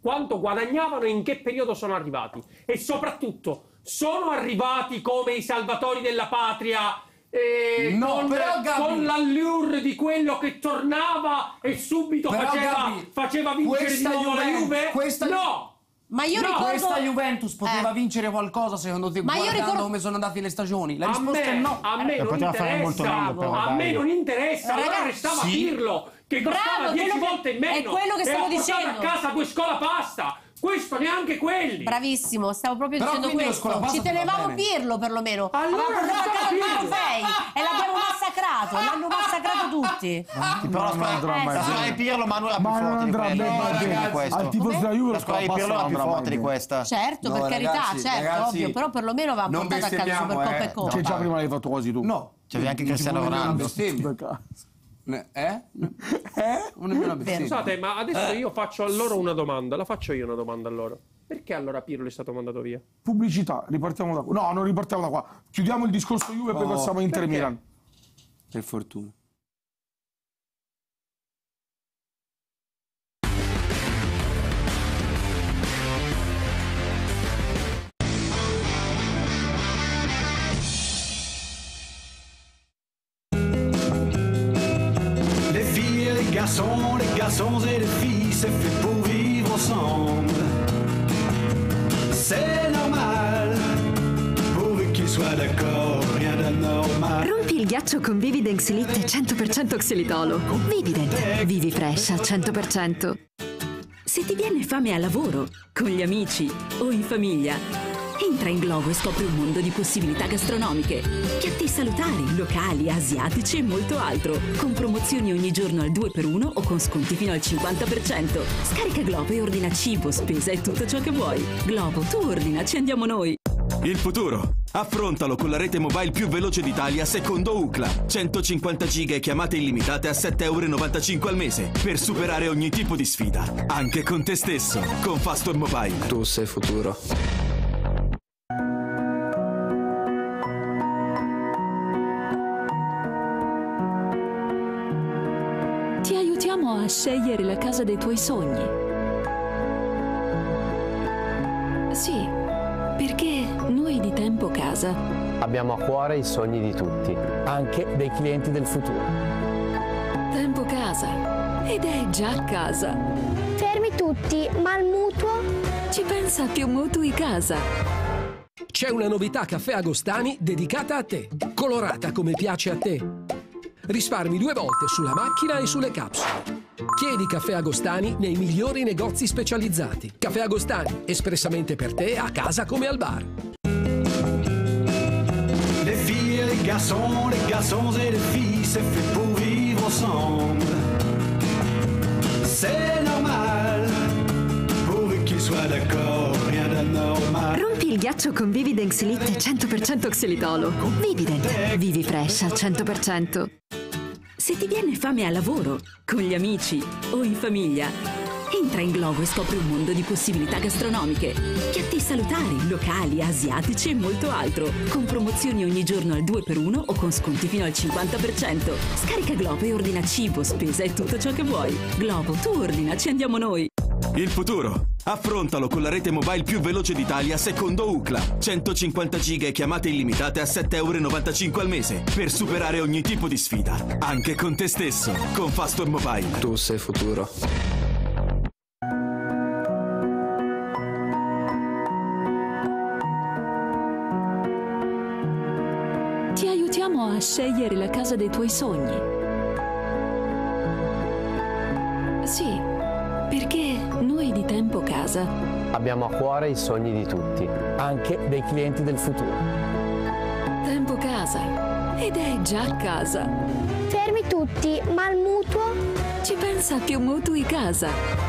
Quanto guadagnavano e in che periodo sono arrivati? E soprattutto sono arrivati come i salvatori della patria. Eh, no, con, con l'allure di quello che tornava e subito faceva, Gabi, faceva vincere di nuovo la Juve questa... no ma io no, ricordo questa Juventus poteva eh. vincere qualcosa secondo te ma guardando io ricordo... come sono andate le stagioni la risposta me, è no a me eh, non interessa lungo, a me non interessa eh, allora restava sì. Pirlo che costava dieci volte in meno è quello che stavo e dicendo a casa due scola pasta Questo neanche quelli. Bravissimo, stavo proprio però dicendo questo. Ci tenevamo Pirlo perlomeno. Allora Marfei, e l'abbiamo massacrato, l'hanno massacrato tutti. Ah, però la squadra andrà mai. La squadra di Pirlo, ma non la più forte di questa. Al tipo della Juve la squadra di Pirlo la più forte di questa. Certo, per carità, certo, ovvio, però perlomeno va portata a casa Supercoppa e Coppa. C'è già prima l'hai fatto quasi tu. No, c'è anche Cristiano Ronaldo. Eh? Eh? Una Pensate, ma adesso io faccio a loro una domanda. La faccio io una domanda a loro. Perché allora Pirlo è stato mandato via? Pubblicità, ripartiamo da qua. No, non ripartiamo da qua. Chiudiamo il discorso Juve e oh, poi passiamo a Inter Milan. Per fortuna. Les garçons et les filles, c'est fait pour vivre ensemble. C'est normal, pourvu qu'ils soient d'accord, rien d'anormal. Rompi il ghiaccio con Vivident Xylite cento per cento xilitolo. Vivident, vivi fresh al cento per cento. Se ti viene fame al lavoro, con gli amici o in famiglia, entra in Globo e scopri un mondo di possibilità gastronomiche, piatti salutari, locali, asiatici e molto altro, con promozioni ogni giorno al due per uno o con sconti fino al cinquanta per cento. Scarica Globo e ordina cibo, spesa e tutto ciò che vuoi. Globo, tu ordina, ci andiamo noi. Il futuro. Affrontalo con la rete mobile più veloce d'Italia secondo U C L A. centocinquanta giga e chiamate illimitate a sette e novantacinque euro al mese per superare ogni tipo di sfida, anche con te stesso, con Fastweb Mobile. Tu sei futuro. A scegliere la casa dei tuoi sogni. Sì, perché noi di Tempo Casa abbiamo a cuore i sogni di tutti, anche dei clienti del futuro. Tempo Casa, ed è già casa. Fermi tutti, ma il mutuo? Ci pensa più Mutui Casa. C'è una novità Caffè Agostani dedicata a te, colorata come piace a te. Risparmi due volte sulla macchina e sulle capsule. Chiedi Caffè Agostani nei migliori negozi specializzati. Caffè Agostani, espressamente per te, a casa come al bar. Les filles, les garçons, les garçons et les filles, c'est fait pour vivre ensemble. C'est normal, pourvu qu'ils soient d'accord, rien d'anormal. Rompi il ghiaccio con Vivident Xylite cento per cento xilitolo. Vivident, vivi fresh al cento per cento. Se ti viene fame al lavoro, con gli amici o in famiglia, entra in Globo e scopri un mondo di possibilità gastronomiche, piatti salutari, locali, asiatici e molto altro, con promozioni ogni giorno al due per uno o con sconti fino al cinquanta per cento. Scarica Globo e ordina cibo, spesa e tutto ciò che vuoi. Globo, tu ordina, ci andiamo noi. Il futuro. Affrontalo con la rete mobile più veloce d'Italia secondo U C L A. centocinquanta giga e chiamate illimitate a sette e novantacinque euro al mese per superare ogni tipo di sfida, anche con te stesso, con Fastweb Mobile. Tu sei futuro. Ti aiutiamo a scegliere la casa dei tuoi sogni. Sì. Perché noi di Tempo Casa abbiamo a cuore i sogni di tutti, anche dei clienti del futuro. Tempo Casa, ed è già casa. Fermi tutti, ma il mutuo? Ci pensa più Mutui Casa.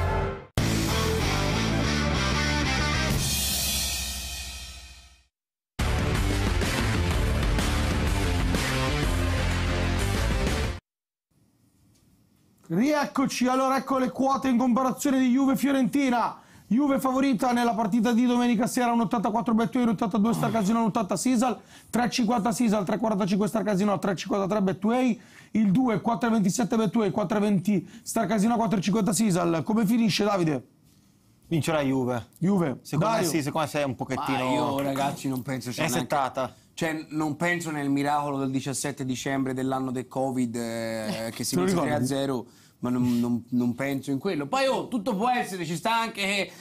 Rieccoci, allora ecco le quote in comparazione di Juve-Fiorentina. Juve favorita nella partita di domenica sera, un ottantaquattro Betway, un ottantadue Star Casino, un ottanta Sisal, tre e cinquanta Sisal, tre e quarantacinque Star Casino, tre e cinquantatré Betway, il due, quattro e ventisette Betway, quattro e venti Star Casino, quattro e cinquanta Sisal. Come finisce, Davide? Vincerà Juve. Juve. Secondo Dario. me sì, secondo me sei un pochettino... Ma io ragazzi non penso sia neanche... settata. Cioè, non penso nel miracolo del diciassette dicembre dell'anno del Covid eh, che si mise tre a zero, ma non, non, non penso in quello. Poi oh, tutto può essere, ci sta anche che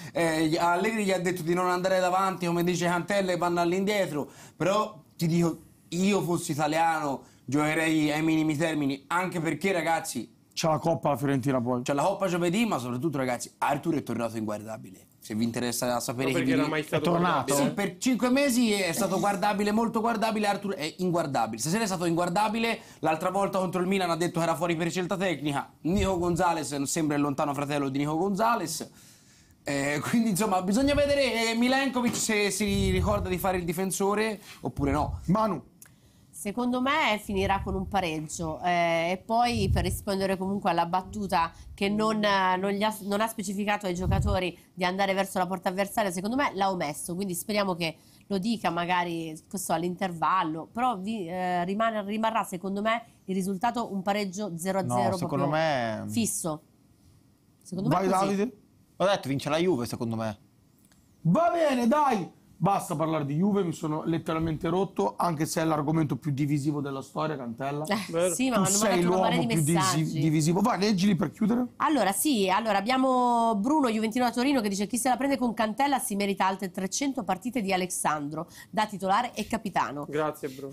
eh, Allegri gli ha detto di non andare davanti, come dice Cantella, e vanno all'indietro. Però ti dico, io fossi italiano, giocherei ai minimi termini, anche perché ragazzi... C'è la Coppa la Fiorentina poi. C'è la Coppa giovedì, ma soprattutto ragazzi, Arthur è tornato inguardabile. se vi interessa sapere, no, che era mai stato è tornato. Sì, per cinque mesi è stato guardabile, molto guardabile. Arthur è inguardabile. Stasera è stato inguardabile. L'altra volta contro il Milan ha detto che era fuori per scelta tecnica. Nico Gonzalez sembra il lontano fratello di Nico Gonzalez. Eh, quindi insomma bisogna vedere Milenkovic se si ricorda di fare il difensore oppure no. Manu. Secondo me finirà con un pareggio, eh, e poi per rispondere comunque alla battuta che non, non, gli ha, non ha specificato ai giocatori di andare verso la porta avversaria, secondo me l'ha omesso, quindi speriamo che lo dica magari all'intervallo, però vi, eh, rimane, rimarrà secondo me il risultato un pareggio zero a zero, no, secondo me fisso. Secondo vai me Davide? Ho detto vince la Juve secondo me. Va bene dai! Basta parlare di Juve, mi sono letteralmente rotto, anche se è l'argomento più divisivo della storia, Cantella. Eh, sì, ma tu sei l'uomo più divisivo. Vai, leggili per chiudere. Allora, sì, allora abbiamo Bruno, Juventino da Torino, che dice: chi se la prende con Cantella si merita altre trecento partite di Alessandro, da titolare e capitano. Grazie, Bruno.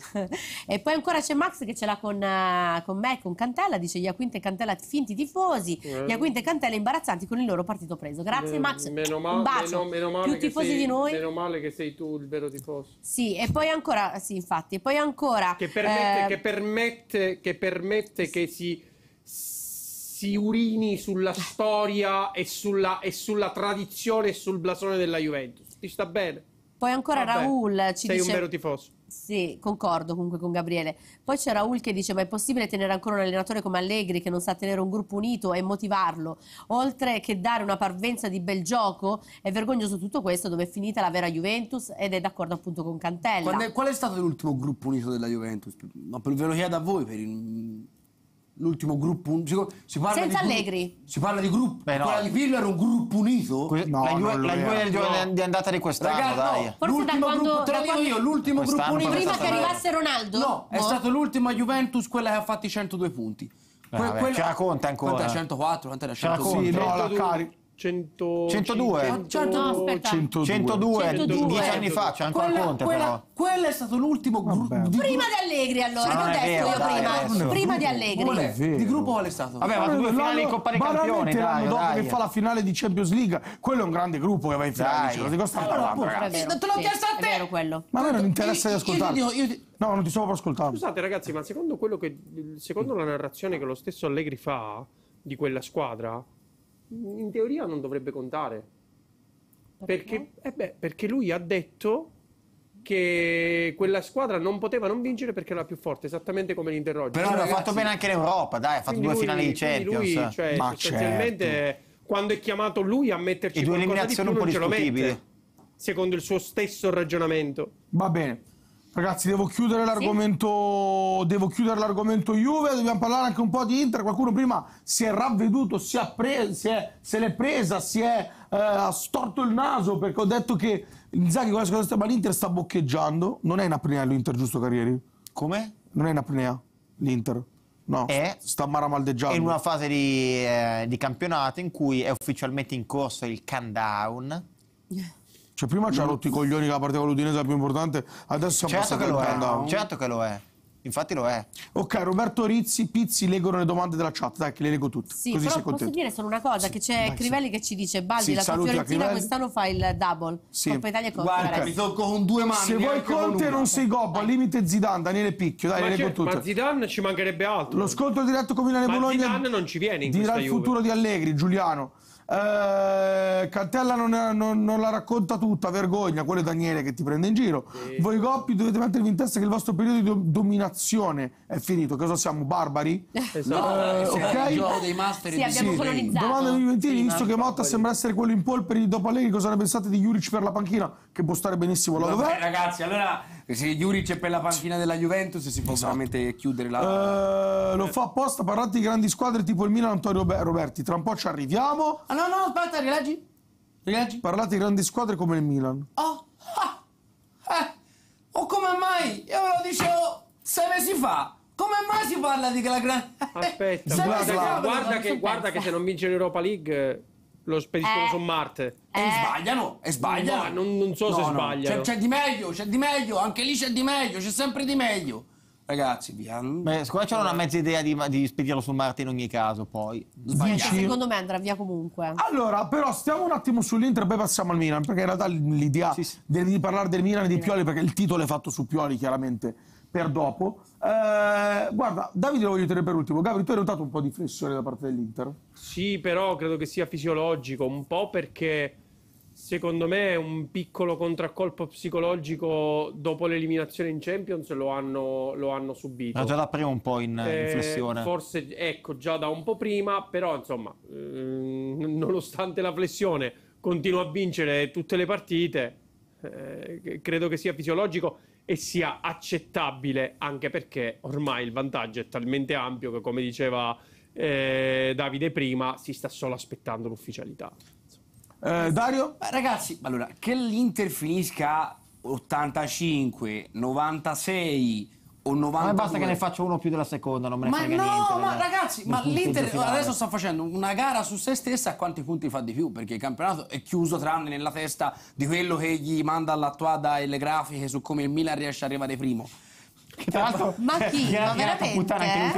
E poi ancora c'è Max che ce l'ha con, uh, con me, con Cantella, dice: Iaquinta e Cantella finti tifosi, eh. Iaquinta e Cantella imbarazzanti con il loro partito preso. Grazie, eh, Max. Meno male, un bacio. Meno, meno male più tifosi sei, di noi. Meno male che sei tu il vero tifoso. Sì, e poi ancora, sì, infatti, e poi ancora che permette, eh... che permette, che, permette che si, si urini sulla storia e sulla, e sulla tradizione e sul blasone della Juventus. Ti sta bene. Poi ancora ah, Raul beh, ci sei dice... Sei un vero tifoso. Sì, concordo comunque con Gabriele. Poi c'è Raul che dice: ma è possibile tenere ancora un allenatore come Allegri che non sa tenere un gruppo unito e motivarlo, oltre che dare una parvenza di bel gioco? È vergognoso tutto questo, dove è finita la vera Juventus, ed è d'accordo appunto con Cantella. Quando è, qual è stato l'ultimo gruppo unito della Juventus? Ma no, ve lo chiedo a voi per il... L'ultimo gruppo unito. Senza Allegri. Si parla di gruppo. Beh, no. Quella di Pirlo era un gruppo unito. No, la Juve no, è no. di andata di quest'anno. No. Forse da quando, te lo dico io, l'ultimo gruppo unito. Prima che arrivasse Ronaldo. No, no. È stata l'ultima Juventus, quella che ha fatti centodue punti. Eh, que quella... Ce la conta ancora. Quanta centoquattro? Quanta era centodue? Sì, no, la cari. centodue centodue centodue dieci anni fa, c'è ancora Conte, però quello è stato l'ultimo gruppo prima di Allegri, allora che ho detto io prima prima di Allegri di gruppo qual è stato? Vabbè, ma due finali di Coppa dei Campioni dopo che fa la finale di Champions League, quello è un grande gruppo che va in finale, te l'ho chiesto a te, ma a me non interessa di ascoltarlo. No, non ti stavo per ascoltare. Scusate ragazzi, ma secondo quello che secondo la narrazione che lo stesso Allegri fa di quella squadra, in teoria non dovrebbe contare. Perché? Perché, eh beh, perché lui ha detto che quella squadra non poteva non vincere perché era la più forte, esattamente come l'Inter oggi. Però ha fatto bene anche in Europa, dai, ha fatto due finali di Champions. Lui, cioè, sostanzialmente, certo, quando è chiamato lui a metterci due eliminazioni un po' discutibili, secondo il suo stesso ragionamento. Va bene. Ragazzi, devo chiudere l'argomento, sì. devo chiudere l'argomento Juve, dobbiamo parlare anche un po' di Inter. Qualcuno prima si è ravveduto, si è pre, si è, se l'è presa, si è eh, storto il naso, perché ho detto che Inzaghi con la squadra, ma l'Inter sta boccheggiando. Non è in apnea l'Inter, giusto Carrieri? Come? Non è in apnea l'Inter. No, è, sta maramaldeggiando. È in una fase di, eh, di campionato in cui è ufficialmente in corso il countdown. Cioè prima ci ha rotto i coglioni che la partita con l'Udinese è la più importante, adesso siamo certo passati al è. Certo che lo è, infatti lo è. Ok, Roberto Rizzi, Pizzi leggono le domande della chat, dai che le leggo tutte. Sì, così però sei contento. Posso dire solo una cosa, sì, che c'è Crivelli sì. che ci dice: Baldi, sì, la tua Fiorentina quest'anno fa il double, sì. Coppa Italia e Coppa. Guarda, okay. Mi tocco con due mani. Se vuoi Conte non sei gobba, al limite Zidane, Daniele Picchio, dai ma le leggo tutte. Ma Zidane ci mancherebbe altro. Lo scontro diretto con Milano e Bologna. Zidane non ci viene in questa Juve. Dirà il futuro di Allegri, Giuliano. Eh, Cantella non, è, non, non la racconta tutta, vergogna, quello è Daniele che ti prende in giro, sì. Voi Goppi dovete mettervi in testa che il vostro periodo di do dominazione è finito, cosa siamo, barbari? Esatto. Eh, sì, ok, il gioco dei master sì, abbiamo sì. colonizzato. Domanda di Juventini, visto che Motta sembra essere quello in polvere dopo Allegri, cosa ne pensate di Juric per la panchina, che può stare benissimo là? Vabbè, ragazzi, allora se Juric è per la panchina della Juventus si può esatto. veramente chiudere la... Eh, lo fa apposta, parlate di grandi squadre tipo il Milan, Antonio Roberti, tra un po' ci arriviamo. No, no, aspetta, rileggi. Rileggi. Parlate di grandi squadre come il Milan. Oh, ah, eh, oh, come mai? Io ve lo dicevo sei mesi fa. Come mai si parla di la grande... Aspetta, guarda, guarda, guarda, che, guarda che se non vince l'Europa League lo spediscono eh. su Marte. E eh. sbagliano, e sbagliano. No, non, non so no, se no. sbagliano. C'è di meglio, c'è di meglio, anche lì c'è di meglio, c'è sempre di meglio. Ragazzi, vi hanno... Beh, secondo me c'era una mezza idea di, di spedirlo su Marte in ogni caso, poi. Sbagliato. Secondo me andrà via comunque. Allora, però stiamo un attimo sull'Inter e poi passiamo al Milan, perché in realtà l'idea sì, sì. di parlare del Milan e di Pioli, perché il titolo è fatto su Pioli, chiaramente, per dopo. Eh, guarda, Davide lo voglio tenere per ultimo. Gabri, tu hai notato un po' di flessione da parte dell'Inter? Sì, però credo che sia fisiologico, un po' perché... Secondo me un piccolo contraccolpo psicologico dopo l'eliminazione in Champions lo hanno, lo hanno subito. Ma già da prima un po' in, eh, in flessione. Forse, ecco, già da un po' prima, però insomma, eh, nonostante la flessione continua a vincere tutte le partite, eh, credo che sia fisiologico e sia accettabile, anche perché ormai il vantaggio è talmente ampio che, come diceva eh, Davide prima, si sta solo aspettando l'ufficialità. Eh, Dario? Ragazzi, allora, che l'Inter finisca ottantacinque, novantasei o novantadue... Ma basta che ne faccia uno più della seconda, non me ne ma frega no, niente. Ma no, ma ragazzi, ma l'Inter adesso sta facendo una gara su se stessa a quanti punti fa di più, perché il campionato è chiuso tranne nella testa di quello che gli manda all'attuata e le grafiche su come il Milan riesce a arrivare primo. Che tra l'altro, ma chi? Ma veramente?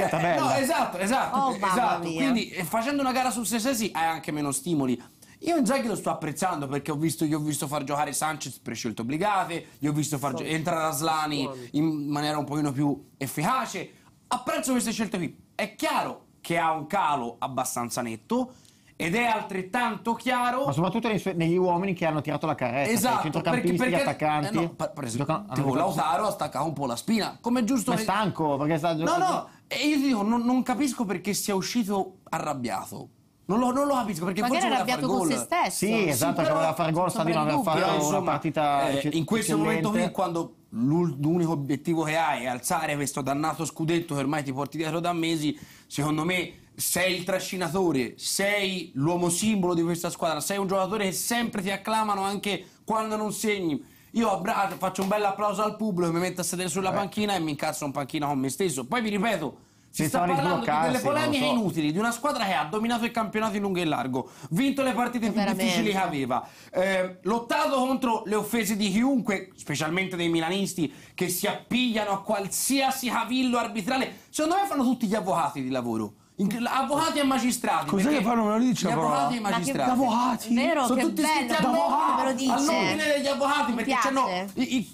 Anche eh? No, esatto, esatto. Oh, esatto. Quindi facendo una gara su se stessi hai anche meno stimoli. Io Inzaghi lo sto apprezzando perché ho visto, gli ho visto far giocare Sanchez per scelte obbligate, gli ho visto far entrare Aslani in maniera un pochino più efficace. Apprezzo queste scelte qui. È chiaro che ha un calo abbastanza netto ed è altrettanto chiaro... Ma soprattutto nei suoi, negli uomini che hanno tirato la carezza, esatto, i centrocampisti, perché, perché, gli attaccanti... Eh no, per esempio, tipo Lautaro ha staccato un po' la spina, come giusto... Ma è stanco, perché sta giocando... No, no, e io ti dico, non, non capisco perché sia uscito arrabbiato. Non lo, non lo capisco, perché magari forse arrabbiato con gol. Se stesso. Sì, esatto, sì, che voleva fare gol, sta di non aver fatto una partita eh, in questo momento qui, quando l'unico obiettivo che hai è alzare questo dannato scudetto che ormai ti porti dietro da mesi, secondo me sei il trascinatore, sei l'uomo simbolo di questa squadra, sei un giocatore che sempre ti acclamano anche quando non segni. Io faccio un bel applauso al pubblico, mi metto a sedere sulla eh. panchina e mi incazzo in panchina con me stesso. Poi vi ripeto, si sta parlando di delle polemiche so. inutili, di una squadra che ha dominato il campionato in lungo e in largo, vinto le partite più veramente. difficili che aveva, eh, lottato contro le offese di chiunque, specialmente dei milanisti, che si appigliano a qualsiasi cavillo arbitrale. Secondo me fanno tutti gli avvocati di lavoro. Avvocati e magistrati. Cos'è che fanno? Me lo dice? Gli avvocati e magistrati. Avvocati? Vero, sono che tutti bello, bello me lo dice. Al nome degli avvocati, mi perché no, i, i,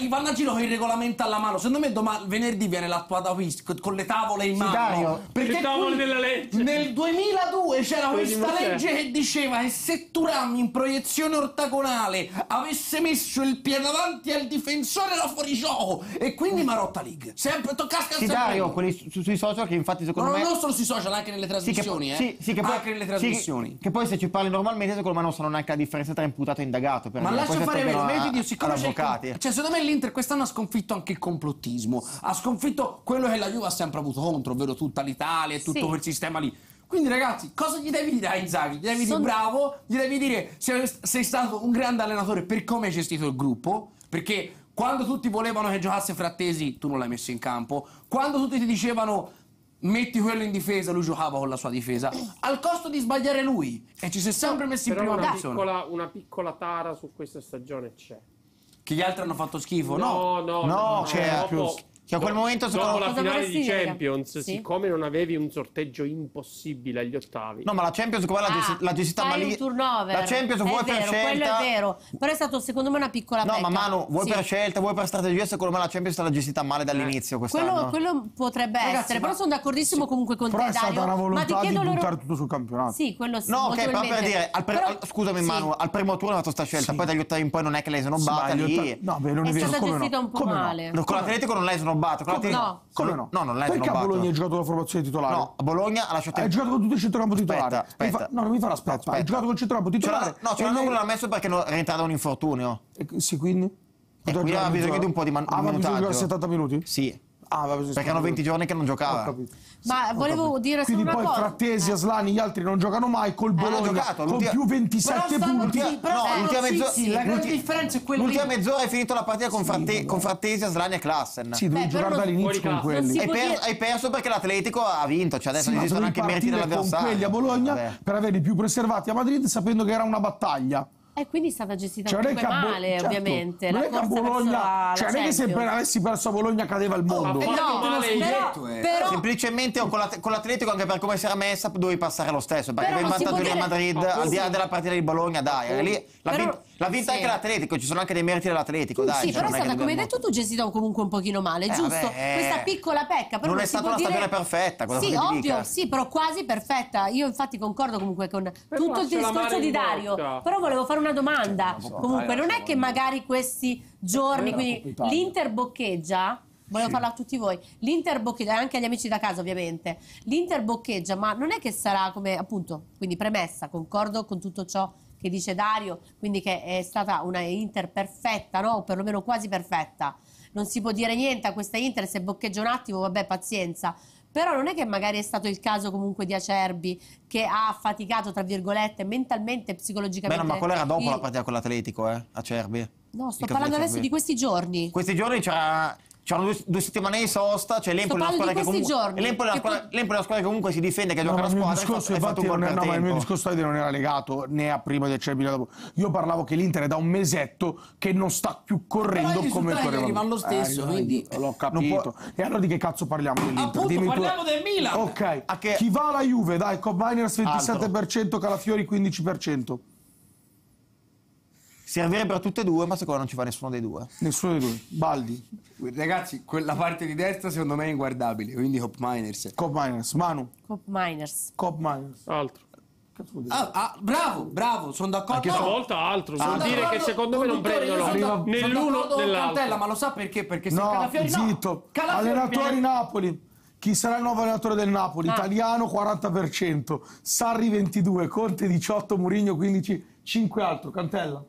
i vanno a giro con il regolamento alla mano. Secondo me domani, venerdì viene l'attuata con le tavole in mano. Sì, Dario, perché le tavole della legge. Nel duemiladue c'era questa legge che diceva che se Thuram in proiezione ortagonale avesse messo il piede davanti al difensore era fuori gioco. E quindi Marotta League. Sempre tocca scansare. Sì, Dario, quelli su, sui social che infatti secondo no, me... Non social anche nelle trasmissioni, sì, che, eh. sì, sì, che poi, anche nelle trasmissioni. Sì, che poi se ci parli normalmente, secondo me non sanno neanche la differenza tra imputato e indagato. Per ma lascia fare vero, ma io ti dico, siccome c'è, cioè, secondo me l'Inter quest'anno ha sconfitto anche il complottismo, ha sconfitto quello che la Juve ha sempre avuto contro, ovvero tutta l'Italia e tutto sì. quel sistema lì. Quindi ragazzi, cosa gli devi dire a Inzaghi? Gli devi Sono... dire bravo, gli devi dire sei, sei stato un grande allenatore per come hai gestito il gruppo, perché quando tutti volevano che giocasse Frattesi, tu non l'hai messo in campo. Quando tutti ti dicevano metti quello in difesa, lui giocava con la sua difesa al costo di sbagliare lui, e ci si è sempre messi in prima posizione. Una, una piccola tara su questa stagione c'è, che gli altri hanno fatto schifo. No, no, no, no c'è più. Che a quel momento dopo la finale di Champions, sì. siccome non avevi un sorteggio impossibile agli ottavi. No, ma la Champions qua ah, la gestita malì. La Champions vuoi per scelta. Quello è vero, però è stato secondo me una piccola pecca. No, ma Manu, vuoi sì. per scelta, vuoi per strategia, secondo me la Champions è stata gestita male dall'inizio quest'anno. Quello, quello potrebbe Ragazzi, essere, però sono d'accordissimo sì. comunque con te, Dario. Però è stata una volontà di loro... buttare tutto sul campionato. Sì, quello sì. No, ok, però per dire, al pre... però... scusami sì. Manu, al primo turno è stata sta scelta, sì. poi dagli ottavi in poi non è che lei sono batta lì. No, beh, non è vero. È stata gestita un po' male. Con l'Atletico non l'hai snobbata. Come no? Come no? No, non l'hai Perché snobbato. A Bologna hai giocato la formazione titolare? No, a Bologna ha lasciato... Hai giocato con tutto il centrocampo titolare. Aspetta, aspetta. Fa... No, non mi fa l'aspetto. Aspetta. Hai giocato con il centrocampo titolare. No, cioè non l'ha messo perché non è entrato un infortunio. E, sì, quindi? E quindi aveva bisogno di un po' di man ah, minutaggio. Aveva bisogno di settanta minuti? Sì. Ah, vabbè, perché hanno venti giorni che non giocava. Ho capito. Ma volevo dire solo una cosa. Quindi poi Frattesi, Aslani, gli altri non giocano mai. Col Bologna giocato, con più ventisette punti. Sì, però no, l'ultima mezz'ora sì, sì, la grande differenza è quella. L'ultima mezz'ora è finita la partita con, sì, Fratte con Frattesi, Aslani e Klassen. Sì, dovevi giocare dall'inizio con quelli. Hai, per, hai perso perché l'Atletico ha vinto. Cioè adesso sì, esistono anche meriti dell'avversario. Con quelli a Bologna, vabbè, per averli più preservati a Madrid, sapendo che era una battaglia. E quindi è stata gestita cioè, molto male, certo, ovviamente. Non è che a Bologna, cioè non è che se avessi perso a Bologna cadeva il mondo. Oh, no, no, però, eh. però semplicemente con l'Atletico, anche per come si era messa, dovevi passare lo stesso. Perché per il vantaggio a Madrid, al di là della partita di Bologna, dai, era lì la però, vita. L'ha vinta sì. anche l'Atletico, ci sono anche dei meriti dell'Atletico. Sì, cioè, però è stata, come hai detto tu, gestita comunque un pochino male, eh, giusto? Vabbè, eh, questa piccola pecca. Però non, non è stata una dire... stagione perfetta. Sì, ovvio, dica. sì, però quasi perfetta. Io infatti concordo comunque con per tutto il discorso di Dario. Bocca. Però volevo fare una domanda. Cioè, non comunque, non è che magari questi giorni, quindi l'Inter boccheggia... Volevo sì. parlare a tutti voi. L'Inter boccheggia, anche agli amici da casa ovviamente. L'Inter boccheggia, ma non è che sarà come, appunto, quindi premessa, concordo con tutto ciò che dice Dario, quindi che è stata una Inter perfetta, no? O perlomeno quasi perfetta. Non si può dire niente a questa Inter, se boccheggia un attimo, vabbè, pazienza. Però non è che magari è stato il caso comunque di Acerbi, che ha faticato, tra virgolette, mentalmente e psicologicamente. Beh, no, ma quella era dopo il... la partita con l'Atletico, eh? Acerbi. No, sto parlando adesso di questi giorni. Questi giorni c'era... C'erano due, due settimane in sosta, cioè l'Empoli è una squadra che comunque, comunque si difende, che no, gioca la squadra. Discorso, è infatti, è fatto un non, no, ma il mio discorso non era legato né a prima di Acerbi né dopo. Io parlavo che l'Inter è da un mesetto che non sta più correndo come correva. Ma lo stesso, eh, quindi l'ho capito. E allora di che cazzo parliamo dell'Inter? Appunto, parliamo del Milan. Ok, che... chi va alla Juve, dai, con Miners ventisette per cento, Calafiori quindici per cento. Servirebbe a tutte e due, ma secondo me non ci va nessuno dei due. Nessuno dei due. Baldi. Ragazzi, quella parte di destra secondo me è inguardabile, quindi Cop Miners. Cop Miners, Manu. Cop Miners. Cop Miners. Altro. Ah, ah, bravo, bravo, sono d'accordo. Anche stavolta altro, vuol ah, dire che secondo me non prendono né l'uno né l'altro. Ma lo sa perché? Perché se no, Calafiori... Zitto. No, allenatori mi... Napoli. Chi sarà il nuovo allenatore del Napoli? Ah. Italiano quaranta per cento, Sarri ventidue, Conte diciotto, Mourinho quindici, cinque altro, Cantella.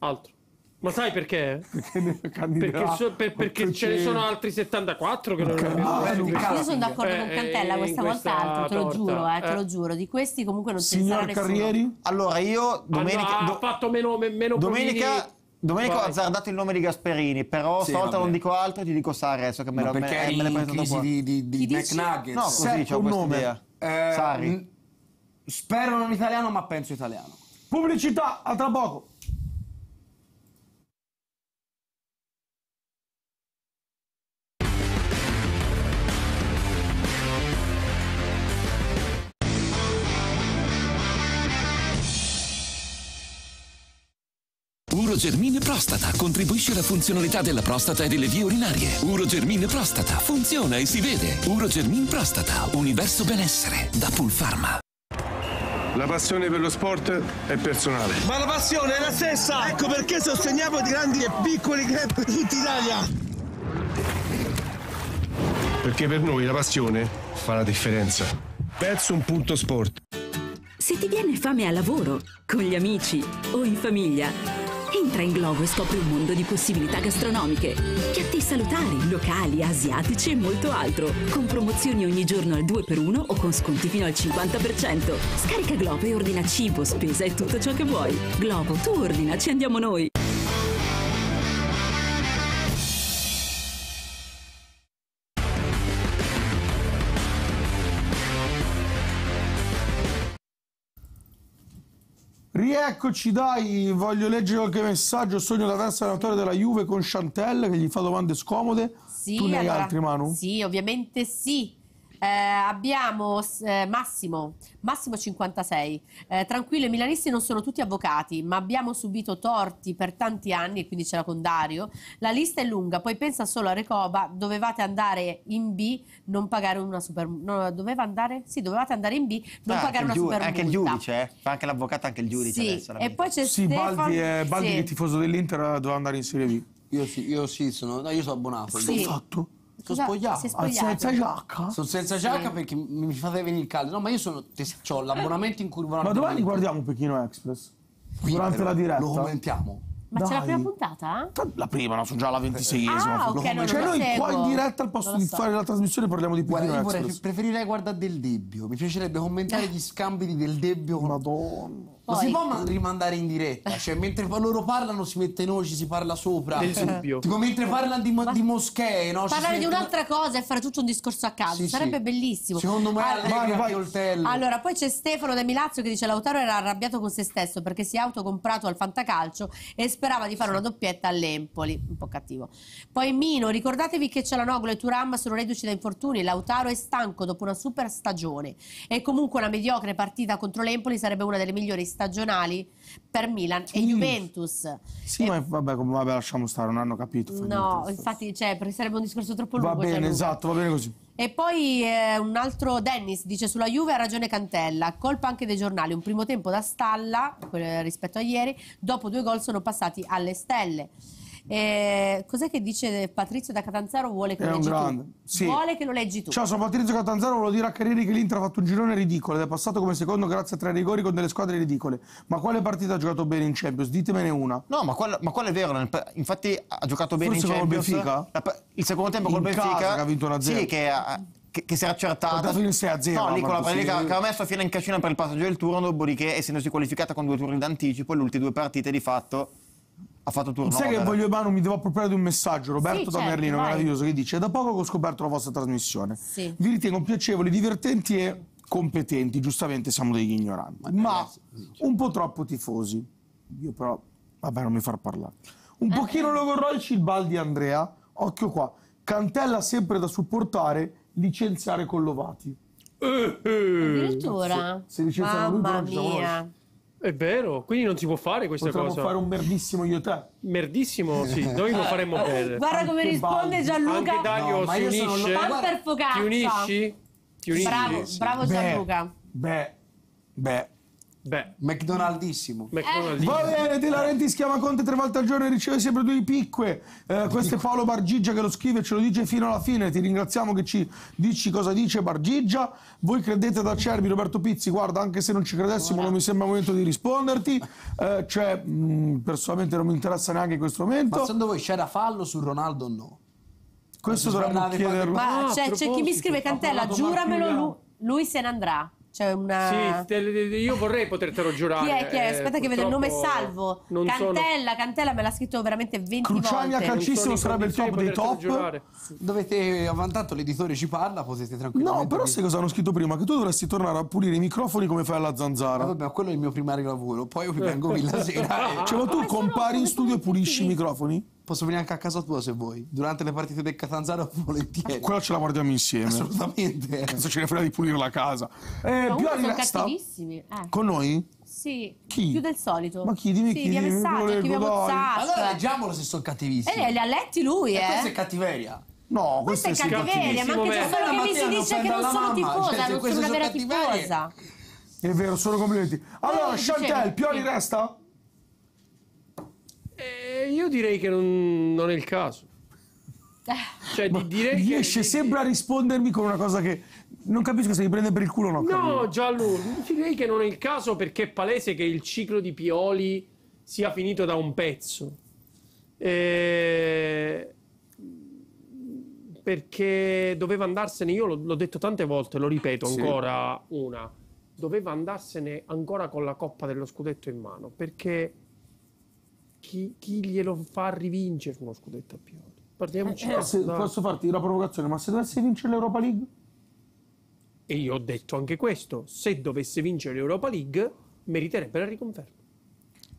Altro. Ma sai perché? Perché, ne perché, so, per, perché ce ne sono altri settantaquattro che non hanno. Io sono d'accordo eh, con Cantella questa volta, altro, te lo giuro, eh, eh. te lo giuro. Di questi comunque non si sa. Carrieri? Allora io domenica allora, ha fatto meno meno domenica Domenico ha azzardato il nome di Gasperini, però sì, stavolta vabbè. non dico altro, ti dico Sarri adesso che me lo me, me l'hai preso di di, di McNuggets. No, così c'è un nome. Eh, Sarri. Spero non italiano, ma penso italiano. Pubblicità, a tra poco. Urogermine Prostata contribuisce alla funzionalità della prostata e delle vie urinarie. Urogermine Prostata funziona e si vede. Urogermine Prostata, universo benessere, da Pulpharma. La passione per lo sport è personale. Ma la passione è la stessa! Ecco perché sosteniamo i grandi e piccoli club di tutta Italia. Perché per noi la passione fa la differenza. Pezzo un punto sport. Se ti viene fame al lavoro, con gli amici o in famiglia... Entra in Globo e scopri un mondo di possibilità gastronomiche, piatti salutari, locali, asiatici e molto altro, con promozioni ogni giorno al due per uno o con sconti fino al cinquanta per cento. Scarica Globo e ordina cibo, spesa e tutto ciò che vuoi. Globo, tu ordina, ci andiamo noi. Rieccoci, dai, voglio leggere qualche messaggio. Sogno di avverso allenatore della Juve con Chantel, che gli fa domande scomode. Sì, tu ne hai allora, altri, Manu? Sì, ovviamente sì. Eh, abbiamo eh, Massimo, Massimo cinquantasei. Eh, tranquillo, i milanisti non sono tutti avvocati, ma abbiamo subito torti per tanti anni, e quindi c'era con Dario. La lista è lunga, poi pensa solo a Recoba, dovevate andare in B, non pagare una super... No, doveva andare? Sì, dovevate andare in B, non ah, pagare una super... Anche il giudice, eh? Fa anche l'avvocato, anche il giudice. Sì, adesso, e poi c'è sì, Stefano... Baldi, è, Baldi sì. Che tifoso dell'Inter doveva andare in Serie B. Io sì, io sì, sono, no, io sono abbonato. Sì. fatto? Sono spogliato. Senza giacca? Sono senza giacca sì. perché mi fate venire il caldo. No, ma io sono ho l'abbonamento in curva. Ma domani guardiamo Pechino Express. Quindi, durante la diretta. Lo commentiamo. Ma c'è la prima puntata? La prima, no, sono già alla ventiseiesima. Ah, okay, no, cioè noi seguo. qua in diretta al posto so. di fare la trasmissione parliamo di Pechino Express. Guarda, io vorrei, preferirei guardare Del Debbio. Mi piacerebbe commentare gli scambi di Del Debbio. Madonna. Poi... Ma si può rimandare in diretta? Cioè, mentre loro parlano si mette noi, ci si parla sopra. Tipo mentre parlano di, ma... di moschee, no? Parlare mette... di un'altra cosa e fare tutto un discorso a caso. Sì, sarebbe sì. bellissimo. Secondo me Allegri Oltello. Allora, poi c'è Stefano da Milazzo che dice: Lautaro era arrabbiato con se stesso perché si è autocomprato al fantacalcio e sperava di fare una doppietta all'Empoli. Un po' cattivo. Poi Mino, ricordatevi che Cialanoglu e Thuram sono reduci da infortuni. Lautaro è stanco dopo una super stagione. E comunque una mediocre partita contro l'Empoli sarebbe una delle migliori stagioni stagionali per Milan sì. e Juventus. Sì, e... ma vabbè, vabbè, lasciamo stare, non hanno capito. No, infatti, cioè, perché sarebbe un discorso troppo lungo. Va bene, cioè, esatto, va bene così. E poi eh, un altro Dennis dice: sulla Juve ha ragione Cantella, colpa anche dei giornali, un primo tempo da stalla rispetto a ieri, dopo due gol sono passati alle stelle. Eh, cos'è che dice Patrizio da Catanzaro? Vuole che, lo leggi, tu. Sì. Vuole che lo leggi tu. Ciao, sono Patrizio Catanzaro, volevo dire a Carrieri che l'Inter ha fatto un girone ridicolo ed è passato come secondo grazie a tre rigori con delle squadre ridicole. Ma quale partita ha giocato bene in Champions? Ditemene una. No, ma quella, ma quella è vero, infatti ha giocato bene forse in Champions col Benfica? La, il secondo tempo in col Benfica casa, che ha vinto una zero. Sì, che ha, Che, che si era accertata in sei a zero, no, lì con la partita che ha messo a fine in cascina per il passaggio del turno, dopodiché essendosi qualificata con due turni d'anticipo, le ultime due partite di fatto ha fatto turno. Sai che voglio, Manu, mi devo appropriare di un messaggio. Roberto sì, da certo, Merlino, vai. Meraviglioso, che dice: da poco che ho scoperto la vostra trasmissione, sì. vi ritengo piacevoli, divertenti e competenti. Giustamente siamo degli ignoranti, ma, ma un po' troppo tifosi. Io però, vabbè, non mi far parlare. Un eh. pochino logorroici il Baldi Andrea, occhio qua. Cantella sempre da supportare, licenziare Collovati. Eh, eh. Addirittura? Se, se licenziano lui, non ci siamo noi. È vero, quindi non si può fare questa Potremmo cosa. Potremmo fare un merdissimo io te. Merdissimo, sì, noi lo faremmo bene. Guarda come anche risponde Baldi. Gianluca. Anche Dario no, si unisce. Ti unisci? Ti unisci? Bravo, bravo Gianluca. Beh, beh. Beh. McDonaldissimo. Eh. Va bene, De Laurentiis chiama Conte tre volte al giorno e riceve sempre due picche. Eh, questo è Paolo Bargigia che lo scrive e ce lo dice fino alla fine. Ti ringraziamo che ci dici cosa dice Bargigia. Voi credete ad Acerbi, Roberto Pizzi? Guarda, anche se non ci credessimo non mi sembra il momento di risponderti. Eh, cioè, mh, personalmente non mi interessa neanche in questo momento. Ma secondo voi c'era fallo su Ronaldo o no? Questo dovremmo chiederlo. Ma c'è chi mi scrive: Cantella, giuramelo, lui, lui se ne andrà. Cioè una... Sì, io vorrei potertelo giurare. Chi è, chi è? Aspetta eh, che vedo il nome. Salvo Cantella, sono... Cantella me l'ha scritto veramente venti Cruciani volte. Cruciani a calcissimo sarebbe il top dei top giurare. Dovete, avvantato l'editore ci parla, potete tranquillamente. No, però sai cosa hanno scritto prima? Che tu dovresti tornare a pulire i microfoni come fai alla Zanzara. Ma vabbè, quello è il mio primario lavoro. Poi io vengo qui la sera. Cioè, ma tu ma compari in studio e pulisci i microfoni? Posso venire anche a casa tua se vuoi. Durante le partite del Catanzaro volentieri. Quella ce la guardiamo insieme. Assolutamente. Cazzo ce ne frega di pulire la casa. Eh, Pioli resta eh. con noi? Sì. Chi? Più del solito. Ma chi? Dimmi sì, chi? Via messaggio, chi via WhatsApp. Allora leggiamolo se sono cattivissimi. Eh, li ha letti lui, eh. E questa è cattiveria. No, questa, questa è, è cattiveria. Ma anche c'è solo che mi si dice che non sono tifosa, cioè, non sono una vera tifosa. È vero, sono complimenti. Allora, Chantel, Pioli resta? Eh, io direi che non, non è il caso. Cioè, di, direi riesce che, sempre di, a rispondermi con una cosa che non capisco se mi prende per il culo o no. No, Gianlu, direi che non è il caso perché è palese che il ciclo di Pioli sia finito da un pezzo. Eh, perché doveva andarsene, io l'ho detto tante volte, lo ripeto ancora sì. una, doveva andarsene ancora con la coppa dello scudetto in mano perché... Chi, chi glielo fa rivincere uno scudetto a Pioli? Partiamoci eh, se, posso farti una provocazione, ma se dovesse vincere l'Europa League? E io ho detto anche questo, se dovesse vincere l'Europa League meriterebbe la riconferma.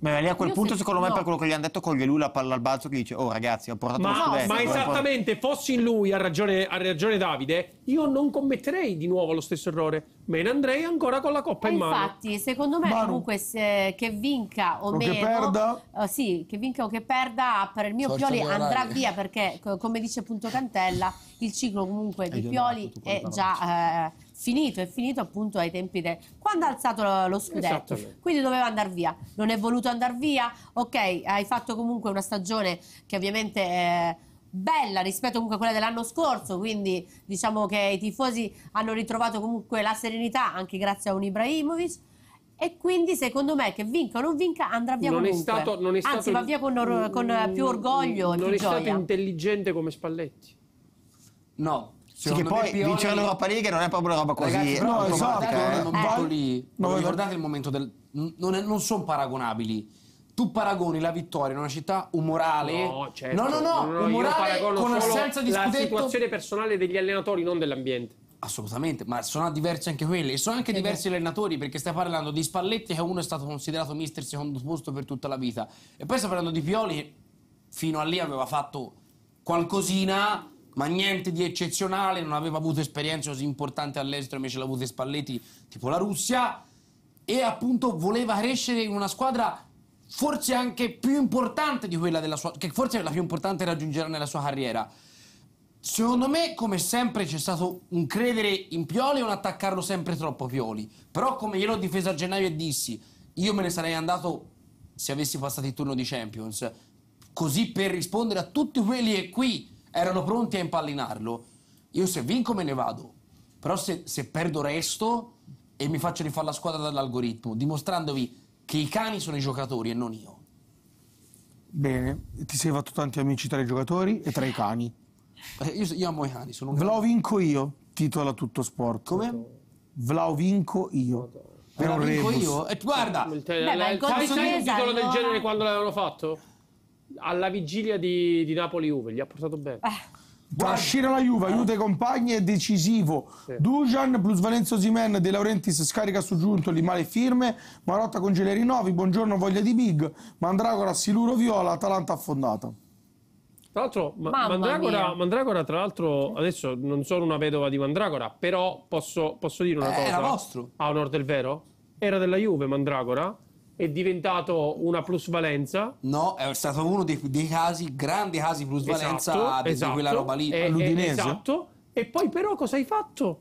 Beh, lì a quel io punto se... secondo me no. per quello che gli hanno detto coglie lui la palla al balzo che dice: oh ragazzi, ho portato ma, lo scudetto. Ma esattamente, fossi in lui, ha ragione, ha ragione Davide, io non commetterei di nuovo lo stesso errore, me ne andrei ancora con la coppa ma in infatti, mano. Infatti secondo me Manu. comunque se, che vinca o, o meno che perda. Uh, sì, che vinca o che perda per il mio Sorcia Pioli morale. andrà via perché come dice appunto Cantella il ciclo comunque e di Pioli no, è già eh, finito, è finito appunto ai tempi del quando ha alzato lo, lo scudetto, quindi doveva andare via, non è voluto andare via, ok, hai fatto comunque una stagione che ovviamente è bella rispetto comunque a quella dell'anno scorso, quindi diciamo che i tifosi hanno ritrovato comunque la serenità anche grazie a un Ibrahimovic e quindi secondo me che vinca o non vinca andrà via non comunque, è stato, non è stato, anzi va via con, con più orgoglio e più gioia. Non è stato intelligente come Spalletti. No. Sì, che poi Pioli... vincere l'Europa League non è proprio una roba così. Ragazzi, no, esatto, eh. non vado eh. lì. Ma ricordate il momento del... Non, è... non sono paragonabili. Tu paragoni la vittoria in una città umorale. No, certo. no, no, no, no, no umorale con assenza di scudetto. La situazione personale degli allenatori, non dell'ambiente. Assolutamente, ma sono diversi anche quelli. E sono anche diversi allenatori, perché stai parlando di Spalletti, che uno è stato considerato mister secondo posto per tutta la vita. E poi stai parlando di Pioli, che fino a lì aveva fatto qualcosina, ma niente di eccezionale, non aveva avuto esperienze così importanti all'estero, invece l'ha avuta Spalletti, tipo la Russia. E appunto voleva crescere in una squadra... forse anche più importante di quella della sua... che forse è la più importante raggiungerà nella sua carriera. Secondo me, come sempre, c'è stato un credere in Pioli e un attaccarlo sempre troppo Pioli. Però, come gliel'ho difeso a gennaio e dissi, io me ne sarei andato se avessi passato il turno di Champions, così per rispondere a tutti quelli che qui erano pronti a impallinarlo. Io se vinco me ne vado, però se, se perdo resto e mi faccio rifare la squadra dall'algoritmo, dimostrandovi che i cani sono i giocatori e non io. Bene, ti sei fatto tanti amici tra i giocatori e tra i cani. Io, io amo i cani, sono un... Ve lo vinco io, titola Tutto Sport. Come? Ve lo vinco io. Ve lo vinco io? E guarda! Sai il titolo del genere quando l'avevano fatto? Alla vigilia di, di Napoli-Juve, gli ha portato bene. Trascina la Juve, aiuta i compagni, è decisivo. Sì. Dujan plus Valenzo Osimhen, De Laurentiis scarica su Giuntoli, male firme, Marotta congela i rinnovi, Buongiorno voglia di big, Mandragora siluro viola, Atalanta affondata. Tra l'altro ma Mandragora, Mandragora tra l'altro adesso non sono una vedova di Mandragora, però posso, posso dire una eh, cosa. Era vostro. A onor del vero, era della Juve Mandragora. È diventato una plusvalenza. No, è stato uno dei, dei casi, grandi casi plusvalenza esatto, di esatto, quella roba lì. All'Udinese. Esatto. E poi però cosa hai fatto?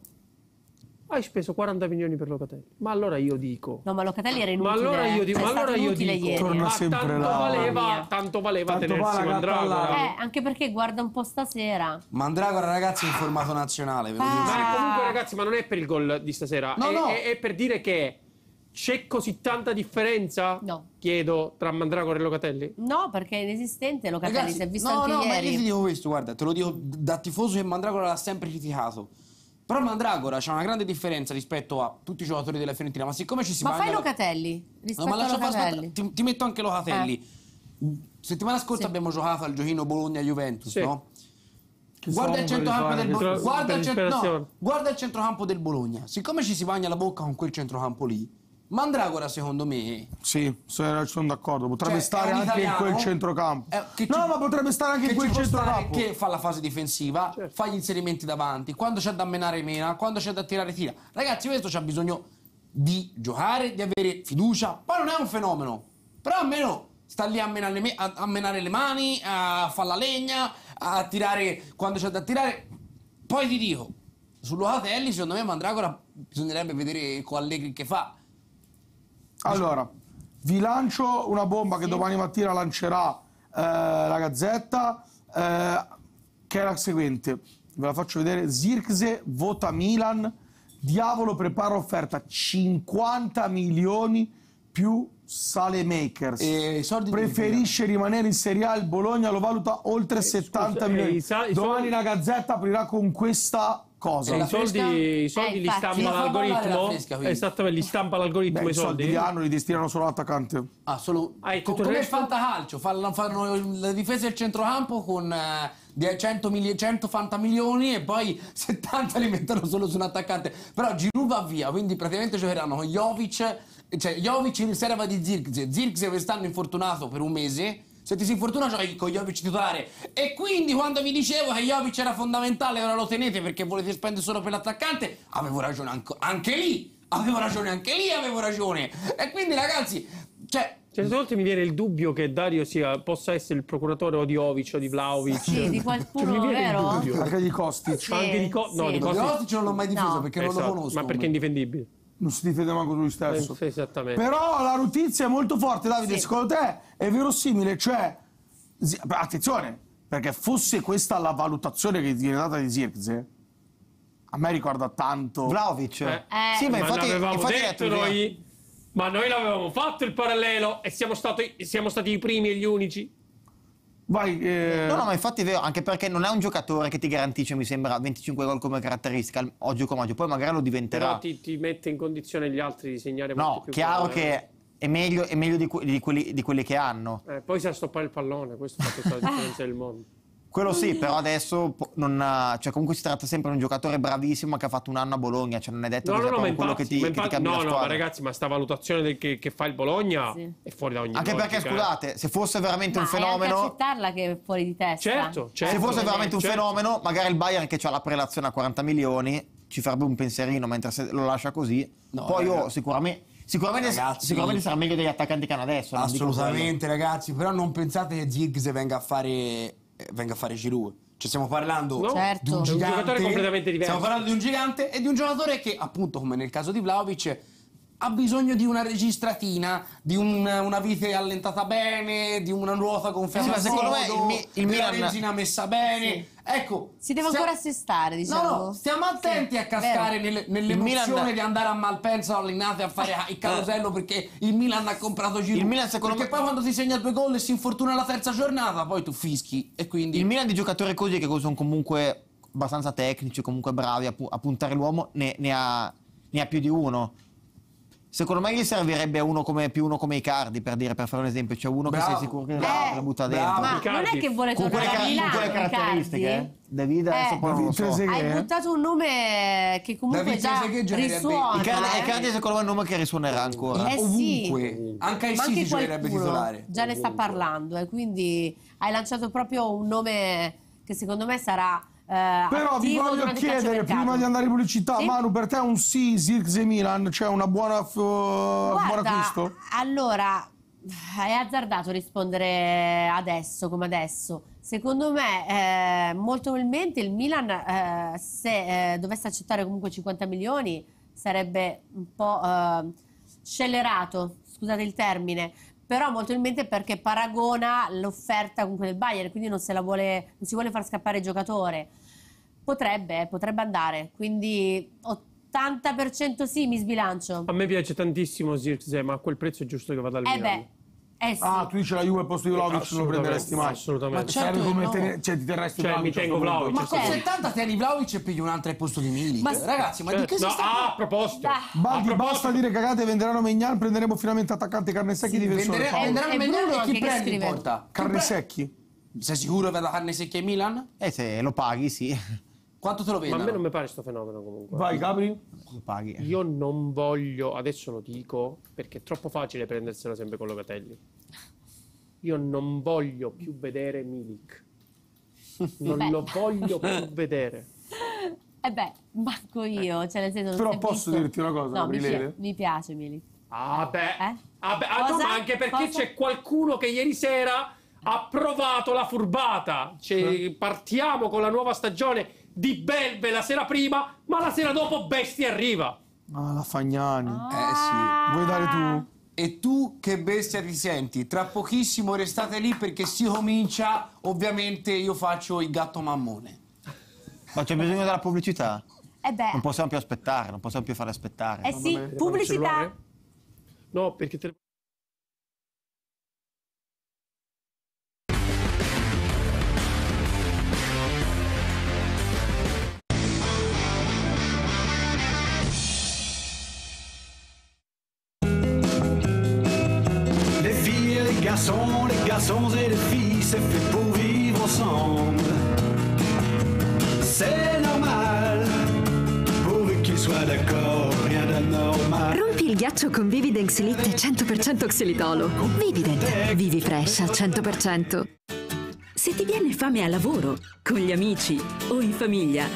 Hai speso quaranta milioni per Locatelli. Ma allora io dico... No, ma Locatelli era inutile. Ma allora io dico... Ma allora io dico torna sempre tanto, là, valeva, tanto valeva tanto tenersi vale Mandragora. Eh, anche perché guarda un po' stasera. Mandragora, ragazzi, in formato nazionale. Ah. Ma comunque, ragazzi, ma non è per il gol di stasera. No, è, no. È, è per dire che... C'è così tanta differenza? No. Chiedo tra Mandragora e Locatelli? No, perché è inesistente. Locatelli ragazzi, si è visto no, anche no, ieri. No, no, ma io ti dico questo, guarda, te lo dico da tifoso che Mandragora l'ha sempre criticato. Però Mandragora c'è una grande differenza rispetto a tutti i giocatori della Fiorentina, ma siccome ci si ma fai Locatelli rispetto no, ma a Locatelli. Ti, ti metto anche Locatelli. Eh. Settimana scorsa sì. abbiamo giocato al giochino Bologna-Juventus, sì. no? Guarda il, del Bo guarda, il no, guarda il centrocampo del Bologna. Siccome ci si bagna la bocca con quel centrocampo lì, Mandragora secondo me sì, sono d'accordo, potrebbe cioè, stare anche italiano, in quel centrocampo eh, ci, no ma potrebbe stare anche in quel centrocampo che fa la fase difensiva certo. fa gli inserimenti davanti, quando c'è da menare mena, quando c'è da tirare tira. Ragazzi, questo c'ha bisogno di giocare, di avere fiducia, poi non è un fenomeno, però almeno sta lì a menare le, a, a menare le mani, a fare la legna, a tirare quando c'è da tirare. Poi ti dico, su Locatelli secondo me Mandragora bisognerebbe vedere con Allegri che fa. Allora, vi lancio una bomba che domani mattina lancerà eh, la Gazzetta, eh, che è la seguente. Ve la faccio vedere. Zirkzee vota Milan, Diavolo prepara offerta cinquanta milioni più Salemakers. E preferisce rimanere in Serie A, il Bologna lo valuta oltre settanta milioni. Domani la Gazzetta aprirà con questa... cosa? I soldi, i soldi eh, li stampa l'algoritmo? Esattamente, li stampa l'algoritmo. I, i soldi li hanno, li destinano solo all'attaccante. Ah, solo ah, Co come il fantacalcio, fanno, fanno le difese del centrocampo con uh, cento, cento fantamilioni e poi settanta li mettono solo su un attaccante. Però Giroud va via, quindi praticamente giocheranno con Jovic, cioè Jovic in riserva di Zirkzee. Zirkzee quest'anno infortunato per un mese. Se ti si infortuna giochi con Jovic titolare. E quindi quando vi dicevo che Jovic era fondamentale, ora lo tenete perché volete spendere solo per l'attaccante, avevo ragione anche, anche lì. Avevo ragione anche lì, avevo ragione. E quindi ragazzi, cioè... Certe volte mi viene il dubbio che Dario sia, possa essere il procuratore o di Jovic o di Vlahovic. Sì, di qualcuno, cioè, vero? Anche di Kostic. Sì, anche di Co sì. No, di Kostic non l'ho mai difeso no. perché esatto. non lo conosco. Ma perché è indifendibile. Non si difende manco lui stesso. Eh, esattamente. Però la notizia è molto forte, Davide, sì. secondo te è verosimile, cioè attenzione, perché fosse questa la valutazione che viene data di Zirkzee, a me ricorda tanto Vlahovic. Eh. Sì, ma, ma infatti, infatti detto detto noi, ma noi l'avevamo fatto il parallelo e siamo stati, siamo stati i primi e gli unici. Vai, eh... No, no, ma infatti è vero, anche perché non è un giocatore che ti garantisce, mi sembra, venticinque gol come caratteristica, oggi come oggi, poi magari lo diventerà. Però ti, ti mette in condizione gli altri di segnare molto no, più chiaro pallone. Che è meglio, è meglio di, di, quelli, di quelli che hanno. Eh, poi sa stoppare il pallone, questo fa tutta la differenza del mondo. Quello sì, però adesso non ha, cioè comunque si tratta sempre di un giocatore bravissimo che ha fatto un anno a Bologna, cioè non è detto no, che no, no, quello infatti, che ti, infatti, che ti cambia no, la squadra. No, ma ragazzi, ma sta valutazione del che, che fa il Bologna sì. è fuori da ogni anche logica. Perché, scusate, se fosse veramente ma un fenomeno... Ma accettarla che è fuori di testa. Certo, certo. Se fosse veramente un certo. fenomeno, magari il Bayern che ha la prelazione a quaranta milioni, ci farebbe un pensierino, mentre se lo lascia così, no, poi ragazzi. io sicuramente... Sicuramente, ragazzi, sicuramente sarà meglio degli attaccanti che hanno adesso. Assolutamente, ragazzi, però non pensate che Zirkzee venga a fare... venga a fare Giroud, cioè stiamo parlando no, certo. di un gigante, un giocatore completamente diverso. Stiamo parlando di un gigante e di un giocatore che appunto come nel caso di Vlahovic ha bisogno di una registratina, di un, una vite allentata bene, di una ruota gonfiata sì, secondo me il, mi, il Milan... la regina messa bene sì. ecco, si deve stiamo... ancora assestare, diciamo. No, no, stiamo attenti sì, a cascare nel, nell'emozione Milan... di andare a Malpensa all'Inate a fare il carosello perché il Milan ha comprato Giroud. Il Milan secondo perché me... poi quando si segna due gol e si infortuna la terza giornata, poi tu fischi e quindi... Il Milan di giocatori così che sono comunque abbastanza tecnici, comunque bravi a, pu a puntare l'uomo, ne, ne, ha, ne ha più di uno. Secondo me gli servirebbe uno come, più uno come Icardi, per dire, per fare un esempio, c'è cioè uno bravo, che sei sicuro che bravo, la butta dentro. Bravo, ma Icardi. Non è che vuole tornare a Milano, con quelle caratteristiche, eh? David eh, adesso poi non lo so. Hai buttato un nome che comunque David già risuona. Icardi, eh? Icardi secondo me è un nome che risuonerà ancora. Eh sì. Ovunque, anche ai City giocherebbe titolare. Già ne sta parlando, e eh, quindi hai lanciato proprio un nome che secondo me sarà... Eh, però vi voglio chiedere prima di andare in pubblicità sì? Manu, per te è un sì Zirkzee Milan, c'è cioè una buona uh, buon acquisto? Allora è azzardato rispondere adesso come adesso, secondo me eh, molto probabilmente il Milan eh, se eh, dovesse accettare comunque cinquanta milioni sarebbe un po' eh, scellerato, scusate il termine, però molto in mente perché paragona l'offerta comunque del Bayern, quindi non, se la vuole, non si vuole far scappare il giocatore. Potrebbe, potrebbe andare, quindi ottanta per cento sì, mi sbilancio. A me piace tantissimo Zirkzee, ma a quel prezzo è giusto che vada al eh Milan. Eh sì. Ah, tu dici la Juve al posto di Vlahovic non lo prenderesti mai. Assolutamente. Ma certo come no. Te, cioè ti terresti cioè, Vlahovic. Mi tengo Vlahovic. Ma con settanta tieni Vlahovic e pigli un'altra al posto di Milik. Ma ragazzi, ma certo. di che no, si sta? Ah, a proposito. Baldi, basta dire cagate, venderanno Maignan, prenderemo finalmente attaccante carne secchi sì, di Ventura. Venderanno Maignan e chi prende in porta? Carne secchi. Sei sicuro per la carne secchia in Milan? Eh se lo paghi, sì. Quanto te lo vedo? Ma a me non mi pare sto fenomeno comunque. Vai Gabri. Lo paghi. Io non voglio, adesso lo dico, perché è troppo facile prenderselo sempre con Locatelli. Io non voglio più vedere Milik. Non beh. lo voglio più vedere. Eh beh, manco io. Cioè nel senso, però posso visto... dirti una cosa, no, mi, piace, mi piace Milik. Ah beh. Eh? Ah, beh. Ah, no, ma anche perché c'è qualcuno che ieri sera ha provato la furbata. Cioè, partiamo con la nuova stagione di belve la sera prima, ma la sera dopo bestia arriva. Ah, la Fagnani. Ah. Eh sì. Vuoi dare tu? E tu che bestia ti senti? Tra pochissimo restate lì perché si comincia, ovviamente io faccio il gatto mammone. Ma c'è bisogno della pubblicità? Eh beh. Non possiamo più aspettare, non possiamo più fare aspettare. Eh sì, me... pubblicità. No, perché te... Garçons et les filles, c'est fait pour vivre ensemble. C'est normal, pourvu qu'ils soient d'accord, rien d'anormal. Rompi il ghiaccio con Vivident Xylite cento per cento xilitolo. Vivident, vivi fresh al cento per cento. Se ti viene fame al lavoro, con gli amici o in famiglia,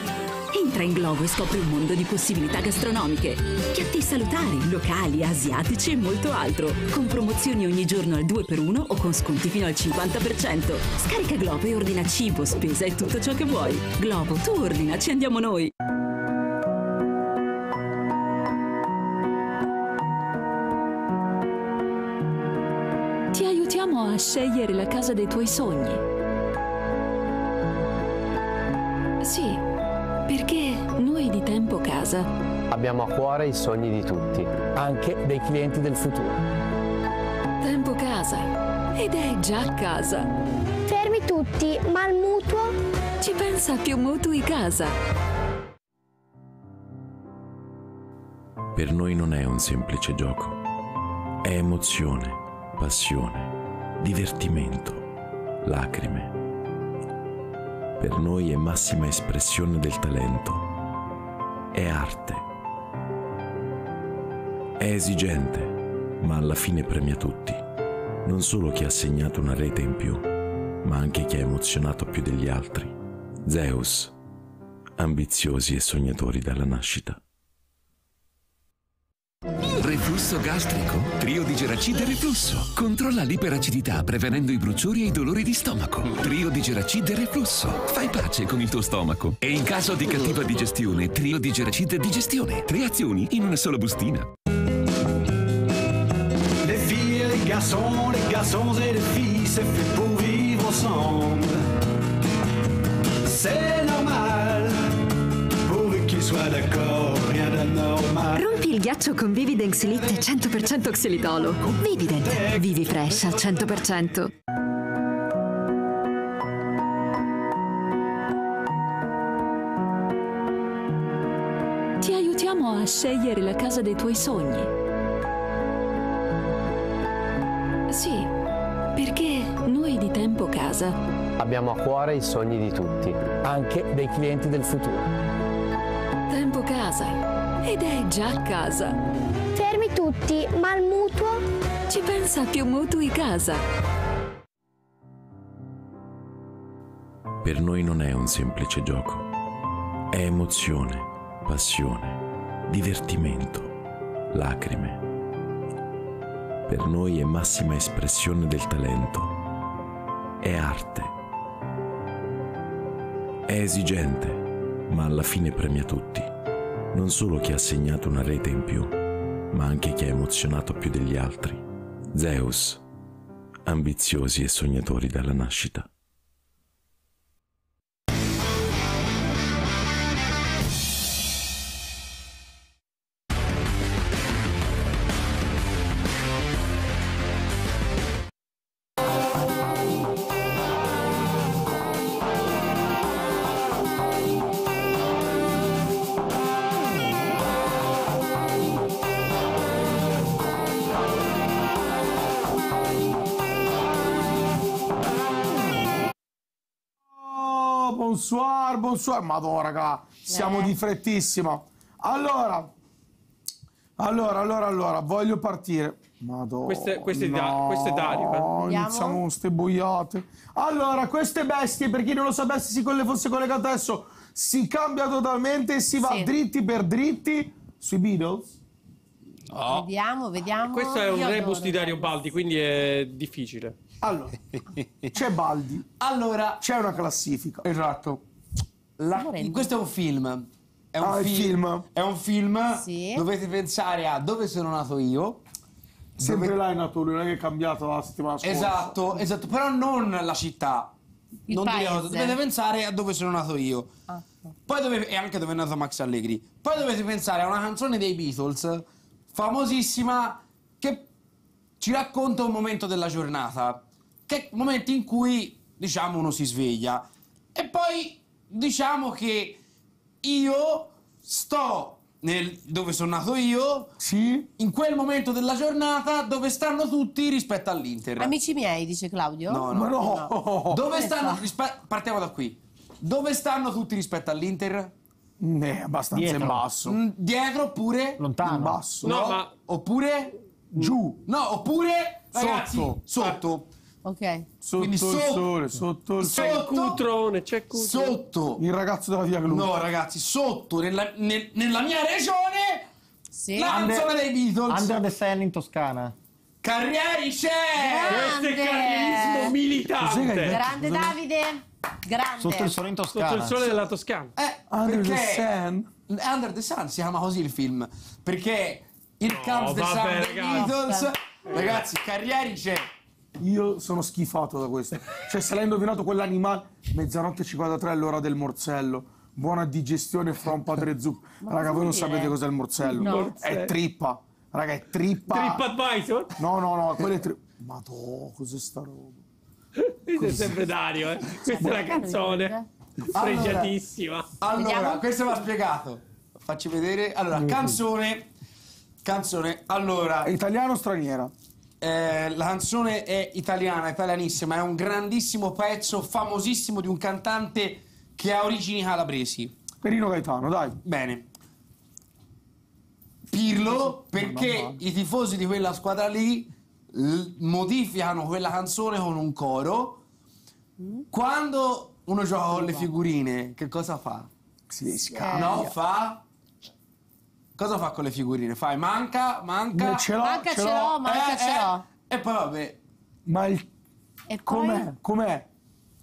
entra in Globo e scopri un mondo di possibilità gastronomiche, piatti salutari, locali, asiatici e molto altro, con promozioni ogni giorno al due per uno o con sconti fino al cinquanta per cento. Scarica Globo e ordina cibo, spesa e tutto ciò che vuoi. Globo, tu ordina, ci andiamo noi! Ti aiutiamo a scegliere la casa dei tuoi sogni. Sì. Perché noi di Tempo Casa abbiamo a cuore i sogni di tutti, anche dei clienti del futuro. Tempo Casa, ed è già casa. Fermi tutti, ma il mutuo? Ci pensa più Mutui Casa. Per noi non è un semplice gioco. È emozione, passione, divertimento, lacrime. Per noi è massima espressione del talento. È arte. È esigente, ma alla fine premia tutti. Non solo chi ha segnato una rete in più, ma anche chi ha emozionato più degli altri. Zeus, ambiziosi e sognatori dalla nascita. Reflusso gastrico? Trio di Geracide Reflusso. Controlla l'iperacidità prevenendo i bruciori e i dolori di stomaco. Trio di Geracide Reflusso. Fai pace con il tuo stomaco. E in caso di cattiva digestione, Trio di Geracide Digestione. Tre azioni in una sola bustina. Le figlie, les garçons, les garçons et les filles, c'est fait pour vivre ensemble. C'est normal, pourvu qu'ils soient d'accord, rien d'anormal. Il ghiaccio con Vivident Xylite cento per cento xilitolo. Vivident. Vivi fresh al cento per cento. Ti aiutiamo a scegliere la casa dei tuoi sogni. Sì, perché noi di Tempo Casa abbiamo a cuore i sogni di tutti, anche dei clienti del futuro. Tempo Casa. Ed è già a casa. Fermi tutti, ma il mutuo? Ci pensa più Mutui Casa. Per noi non è un semplice gioco. È emozione, passione, divertimento, lacrime. Per noi è massima espressione del talento. È arte. È esigente, ma alla fine premia tutti. Non solo chi ha segnato una rete in più, ma anche chi ha emozionato più degli altri. Zeus, ambiziosi e sognatori dalla nascita. Bonsoir, bonsoir, madonna raga, siamo eh. di frettissima. Allora, allora, allora, allora, voglio partire. Madonna. Queste, queste, no, da, queste Dario. Eh. Iniziamo con ste boiate. Allora, queste bestie, per chi non lo sapesse, se fosse collegato adesso, si cambia totalmente e si va sì. dritti per dritti sui Beatles. No. Vediamo, vediamo. Questo è un Io rebus di Dario Baldi, quindi è difficile. Allora, c'è Baldi. Allora, c'è una classifica. Esatto. La... Questo è un film. È un ah, film. film. È un film. Sì. Dovete pensare a dove sono nato io. Sempre dove... là è nato lui, non è che è cambiato la settimana scorsa. Esatto, esatto. Però non la città. Il non direi, dovete pensare a dove sono nato io. Ah, no. Poi dove... E anche dove è nato Max Allegri. Poi dovete pensare a una canzone dei Beatles, famosissima, che ci racconta un momento della giornata. Che momenti in cui, diciamo, uno si sveglia. E poi diciamo che io sto nel dove sono nato io, sì, in quel momento della giornata dove stanno tutti rispetto all'Inter. Amici miei, dice Claudio. No, no, Ma no. no. Dove stanno partiamo da qui. Dove stanno tutti rispetto all'Inter? Eh, abbastanza dietro. in basso. Dietro oppure lontano. In basso. No, no? Ma... oppure giù. No, oppure ragazzi, sotto. Sotto. Ah. Ok, sotto il sole, sotto il sole. C'è Cutrone, c'è Cutrone. Sotto. Il ragazzo della Via Club. No, ragazzi, sotto, nella, nel, nella mia regione, sì, la canzone dei Beatles. Under the Seine in Toscana. Carrieri c'è! Questo è carrierismo militante. Grande Davide, grande. Sotto il sole in Toscana. Sotto il sole della Toscana. Eh, Under the Seine. Under the Seine si chiama così il film, perché il Comes the Sun dei Beatles. Ragazzi, Carrieri c'è. Io sono schifato da questo. Cioè, se l'hai indovinato quell'animale, mezzanotte e cinquantatré è l'ora del morsello. Buona digestione fra un padre zucco. Raga, voi non sapete cos'è il morsello. No. È trippa. Raga, è trippa. Trippa advisor? No, no, no, quello è trippa. Ma cos'è sta roba? Questo è sempre Dario, eh. Questa è la canzone spregiatissima. Allora, allora questo va spiegato. Facci vedere. Allora, canzone. Canzone. Allora, italiano o straniera? Eh, la canzone è italiana, italianissima. È un grandissimo pezzo, famosissimo, di un cantante che ha origini calabresi. Perino Gaetano, dai. Bene. Pirlo, perché no, no, no. i tifosi di quella squadra lì modificano quella canzone con un coro. Quando uno gioca con le figurine, che cosa fa? Si scaglia. No, fa... Cosa fa con le figurine? Fai manca, manca... Ce l'ho, manca, ce l'ho, manca, eh, ce l'ho. Eh, e poi vabbè... Ma il... Com'è? Com'è?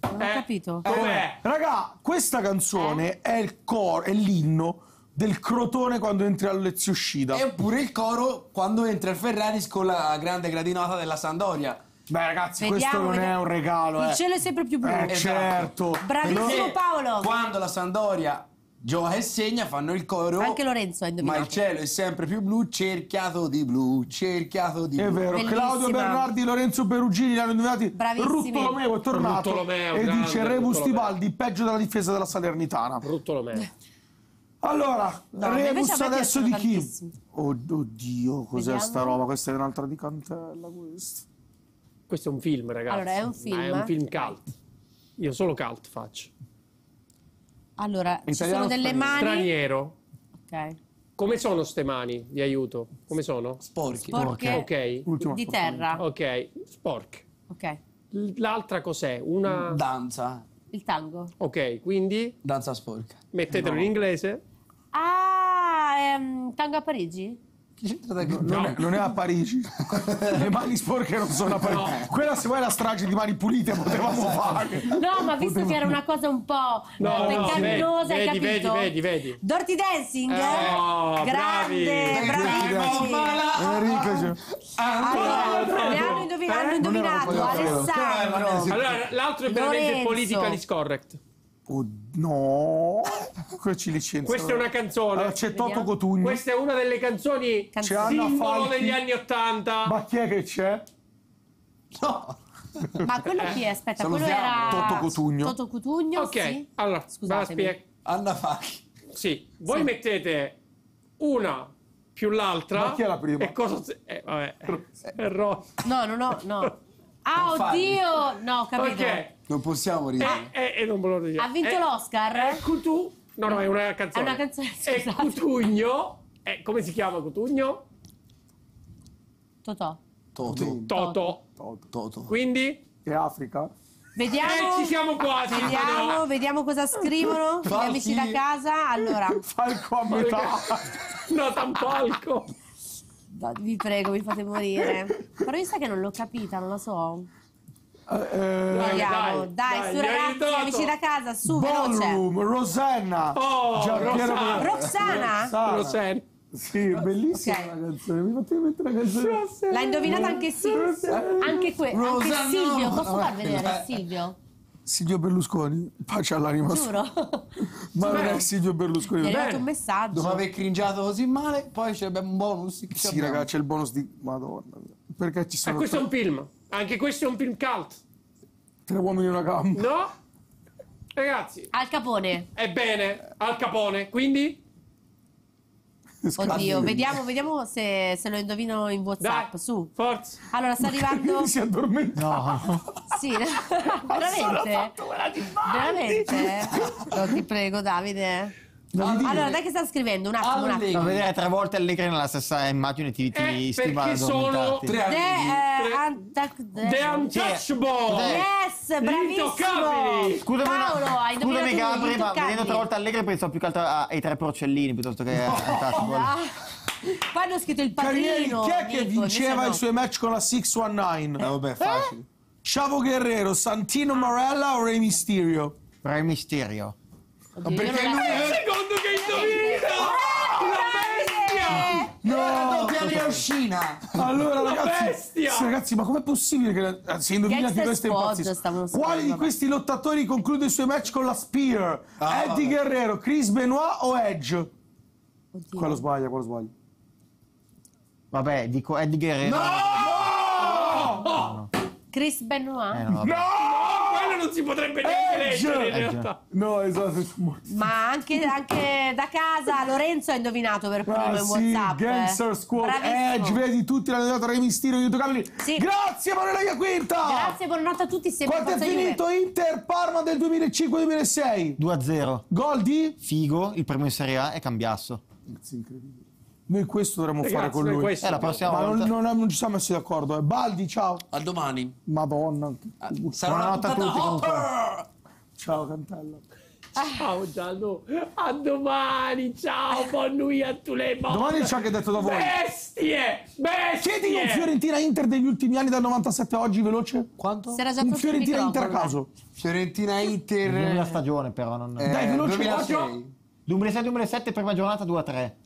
Non ho eh, capito. Com'è? Raga, questa canzone eh. è il coro, è l'inno del Crotone quando entri a Lezio Scida. E pure il coro quando entra il Ferraris con la grande gradinata della Sampdoria. Beh ragazzi, vediamo, questo non vediamo. È un regalo. Il eh. cielo è sempre più blu. Eh, esatto. Certo. Bravissimo Paolo. Quando la Sampdoria gioca e segna fanno il coro. Anche Lorenzo è indovinato. Ma il cielo è sempre più blu, cerchiato di blu, cerchiato di blu. È vero. Bellissima. Claudio Bernardi, Lorenzo Perugini li hanno indovinati. Ruttolomeo è tornato Ruttolomeo, e grande, dice Remus Di Baldi, peggio della difesa della Salernitana. Ruttolomeo. Allora, no, Remus adesso di chi? Oh, oddio, cos'è sta roba? Questa è un'altra di Cantella, questa. Questo è un film, ragazzi. Allora, è un film. Ma è un film cult. Io solo cult faccio. Allora, ci sono delle mani... Straniero. Ok. Come sono ste mani? Vi aiuto. Come sono? Sporche. Sporche. Ok. Ultima di terra. Ok. Sporche. Ok. L'altra cos'è? Una... Danza. Il tango. Ok, quindi... Danza sporca. Mettetelo no. in inglese. Ah, ehm, tango a Parigi? No. Non, è, non è a Parigi. Le mani sporche non sono a Parigi. No. Quella se vuoi la strage di mani pulite potevamo fare. No, ma visto potevamo... che era una cosa un po' no, peccaminosa, no, hai capito? Vedi, vedi, vedi. Dirty Dancing, eh? Oh, grande, bravi. bravi. bravi. Allora, allora, hanno indovinato, eh? hanno indovinato Alessandro. Allora, l'altro è veramente politically correct. Oh, no, ci licenziano. Questa è una canzone. Allora, c'è Toto Cotugno. Questa è una delle canzoni simbolo degli anni ottanta. Ma chi è che c'è? No. Ma quello chi è? Aspetta, quello era Toto Cotugno. Toto Cotugno. Ok, sì. Allora, scusate. Anna Facchi. Sì, voi sì. mettete una più l'altra. Ma chi è la prima? E cosa? Eh, vabbè. No, no, no, no. Ah, oddio! No, capito. Ok. Non possiamo ridere. Eh, eh, eh, non volevo dire. Ha vinto eh, l'Oscar? Eh, Cutugno. No, no, è una canzone. È una canzone. Scusate. È Cutugno. Eh, come si chiama Cutugno? Totò. Toto. Toto. Toto. Toto. Quindi? È Africa. Vediamo. Eh, ci siamo quasi. Vediamo, no. vediamo cosa scrivono gli amici da casa. Allora. Falco a metà. No, Tampalco. No, vi prego, mi fate morire. Però io sa che non l'ho capita, non lo so. Eh, Vediamo, dai, dai, dai su ragazzi, amici da casa, su, Ballroom, veloce. Rosanna, oh, Roxana. Roxana? Roxana. Roxana. Sì, bellissima okay. la canzone. Mi fate mettere la canzone. L'ha indovinata anche Silvio. Anche, anche Silvio, posso far vedere Silvio? Silvio Berlusconi, pace all'anima. Giuro. Ma non è Silvio Berlusconi. Mi è arrivato un messaggio. Dopo aver cringiato così male, poi c'è un bonus. Sì, raga, c'è il bonus di Madonna. Perché ci sono. Ma questo è un film. Anche questo è un film cult. Tre uomini in una gamba. No? Ragazzi. Al Capone. Ebbene, Al Capone. Quindi? Scalabile. Oddio, vediamo, vediamo se, se lo indovino in WhatsApp. Dai, su. Forza. Allora sta arrivando. Si è addormentato. No. Sì. Veramente? Fatto Veramente? No, ti prego, Davide. Non allora, dai che sta scrivendo? Un attimo, Allegri. un attimo. No, vedere tre volte Allegri nella stessa immagine ti, ti eh, stima. Perché sono tre The Untouchable. Yes, bravissimo. Scusami, Paolo, hai scusami Gabri, ma vedendo tre volte Allegri penso più che altro ai tre porcellini piuttosto che no. a Untouchable. No. Poi hanno scritto il padrino. Chi è che Nico, vinceva no. i suoi match con la six one nine? Eh, vabbè, facile. Chavo Guerrero, Santino Marella o Rey Mysterio? Rey Mysterio. Oddio, perché lui è il secondo che indovina! La bestia! No, la doppia Rioscina! Allora, la ragazzi, bestia! Ragazzi, ma com'è possibile che la, se indovina che questo è impazzisco? Quale di questi lottatori conclude i suoi match con la Spear? Ah, Eddie vabbè. Guerrero, Chris Benoit o Edge? Oddio. Quello sbaglia, quello sbaglia. Vabbè, dico Eddie Guerrero. No! no! no. Chris Benoit? Eh, no! no! non si potrebbe neanche leggere in realtà. No, esatto. Ma anche, anche da casa Lorenzo ha indovinato per primo ah, in sì, WhatsApp. Gangster Squad, Edge, vedi tutti l'hanno dato a Remistino di Tocamini. Sì. Grazie Manuela Quinta. Grazie, buonanotte a tutti. Quanto è finito Inter Parma del duemilacinque duemilasei? due a zero. Gol di Figo, il primo in Serie A, è Cambiasso. It's incredibile. Noi questo dovremmo Ragazzi, fare con lui. Questo, eh, la prossima ma volta. Non, non, non ci siamo messi d'accordo. Eh. Baldi, ciao. A domani. Madonna. A, sarà buonanotte a tutti. Hopper. Ciao, Cantello. Ciao, Giallo. A domani. Ciao, buon lui a tu le morte. Domani ci ha anche detto da voi. Bestie. Bestie. Chiedi un Fiorentina-Inter degli ultimi anni, dal novantasette a oggi, veloce. Quanto? Un Fiorentina-Inter a caso. Fiorentina-Inter. Nella stagione, però. Non... Eh, dai, veloce. duemilasei duemilasette, prima giornata due a tre.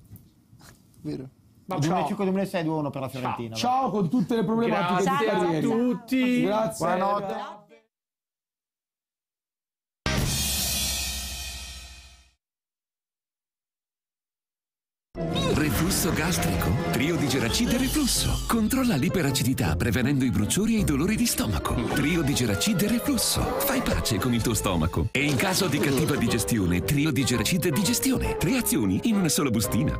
Vero. duemilacinque duemilasei due a uno per la Fiorentina. Ciao, ciao con tutte le problematiche. Grazie a tutti. Grazie. Buonanotte. Reflusso gastrico, trio di Geracide Reflusso. Controlla l'iperacidità prevenendo i bruciori e i dolori di stomaco. Trio di Geracide Reflusso. Fai pace con il tuo stomaco. E in caso di cattiva digestione, trio di Geracide Digestione. Tre azioni in una sola bustina.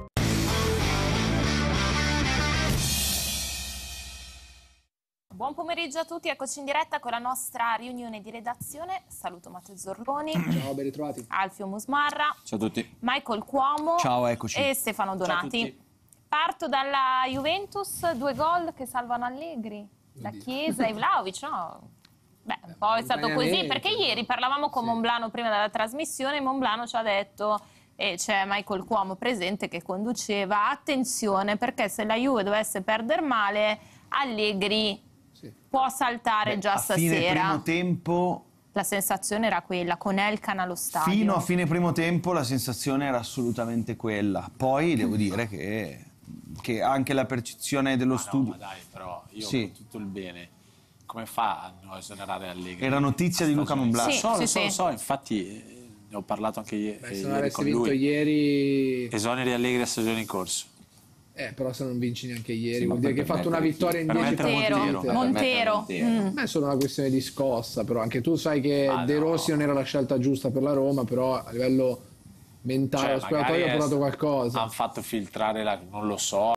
Buon pomeriggio a tutti, eccoci in diretta con la nostra riunione di redazione. Saluto Matteo Zorroni. Ciao, ben ritrovati. Alfio Musmarra. Ciao a tutti. Michael Cuomo. Ciao, eccoci. E Stefano Donati. Parto dalla Juventus, due gol che salvano Allegri, la Chiesa e Vlahovic, no? Beh, un po' è stato così, perché ieri parlavamo con Momblano prima della trasmissione, Momblano ci ha detto... e c'è Michael Cuomo presente che conduceva, attenzione perché se la Juve dovesse perdere male Allegri sì. può saltare Beh, già a stasera. Fine primo tempo la sensazione era quella, con Elkan allo stadio. Fino a fine primo tempo la sensazione era assolutamente quella, poi devo dire che, che anche la percezione dello ma studio... No, ma dai però, io sì. ho tutto il bene. Come fa a esonerare Allegri? Era notizia di Luca Momblano. Sì, so, sì, lo so, sì. lo so, infatti... ho parlato anche ieri, Beh, se non ieri con vinto lui. Ieri... Esoneri Allegri a stagione in corso. Eh, però se non vinci neanche ieri sì, vuol dire che hai fatto una vittoria in dieci partite. Montero. Non è solo una questione di scossa, però anche tu sai che ah, De Rossi no. non era la scelta giusta per la Roma, però a livello mentale, cioè, spogliatoio ha provato qualcosa. Hanno fatto filtrare, la, non lo so.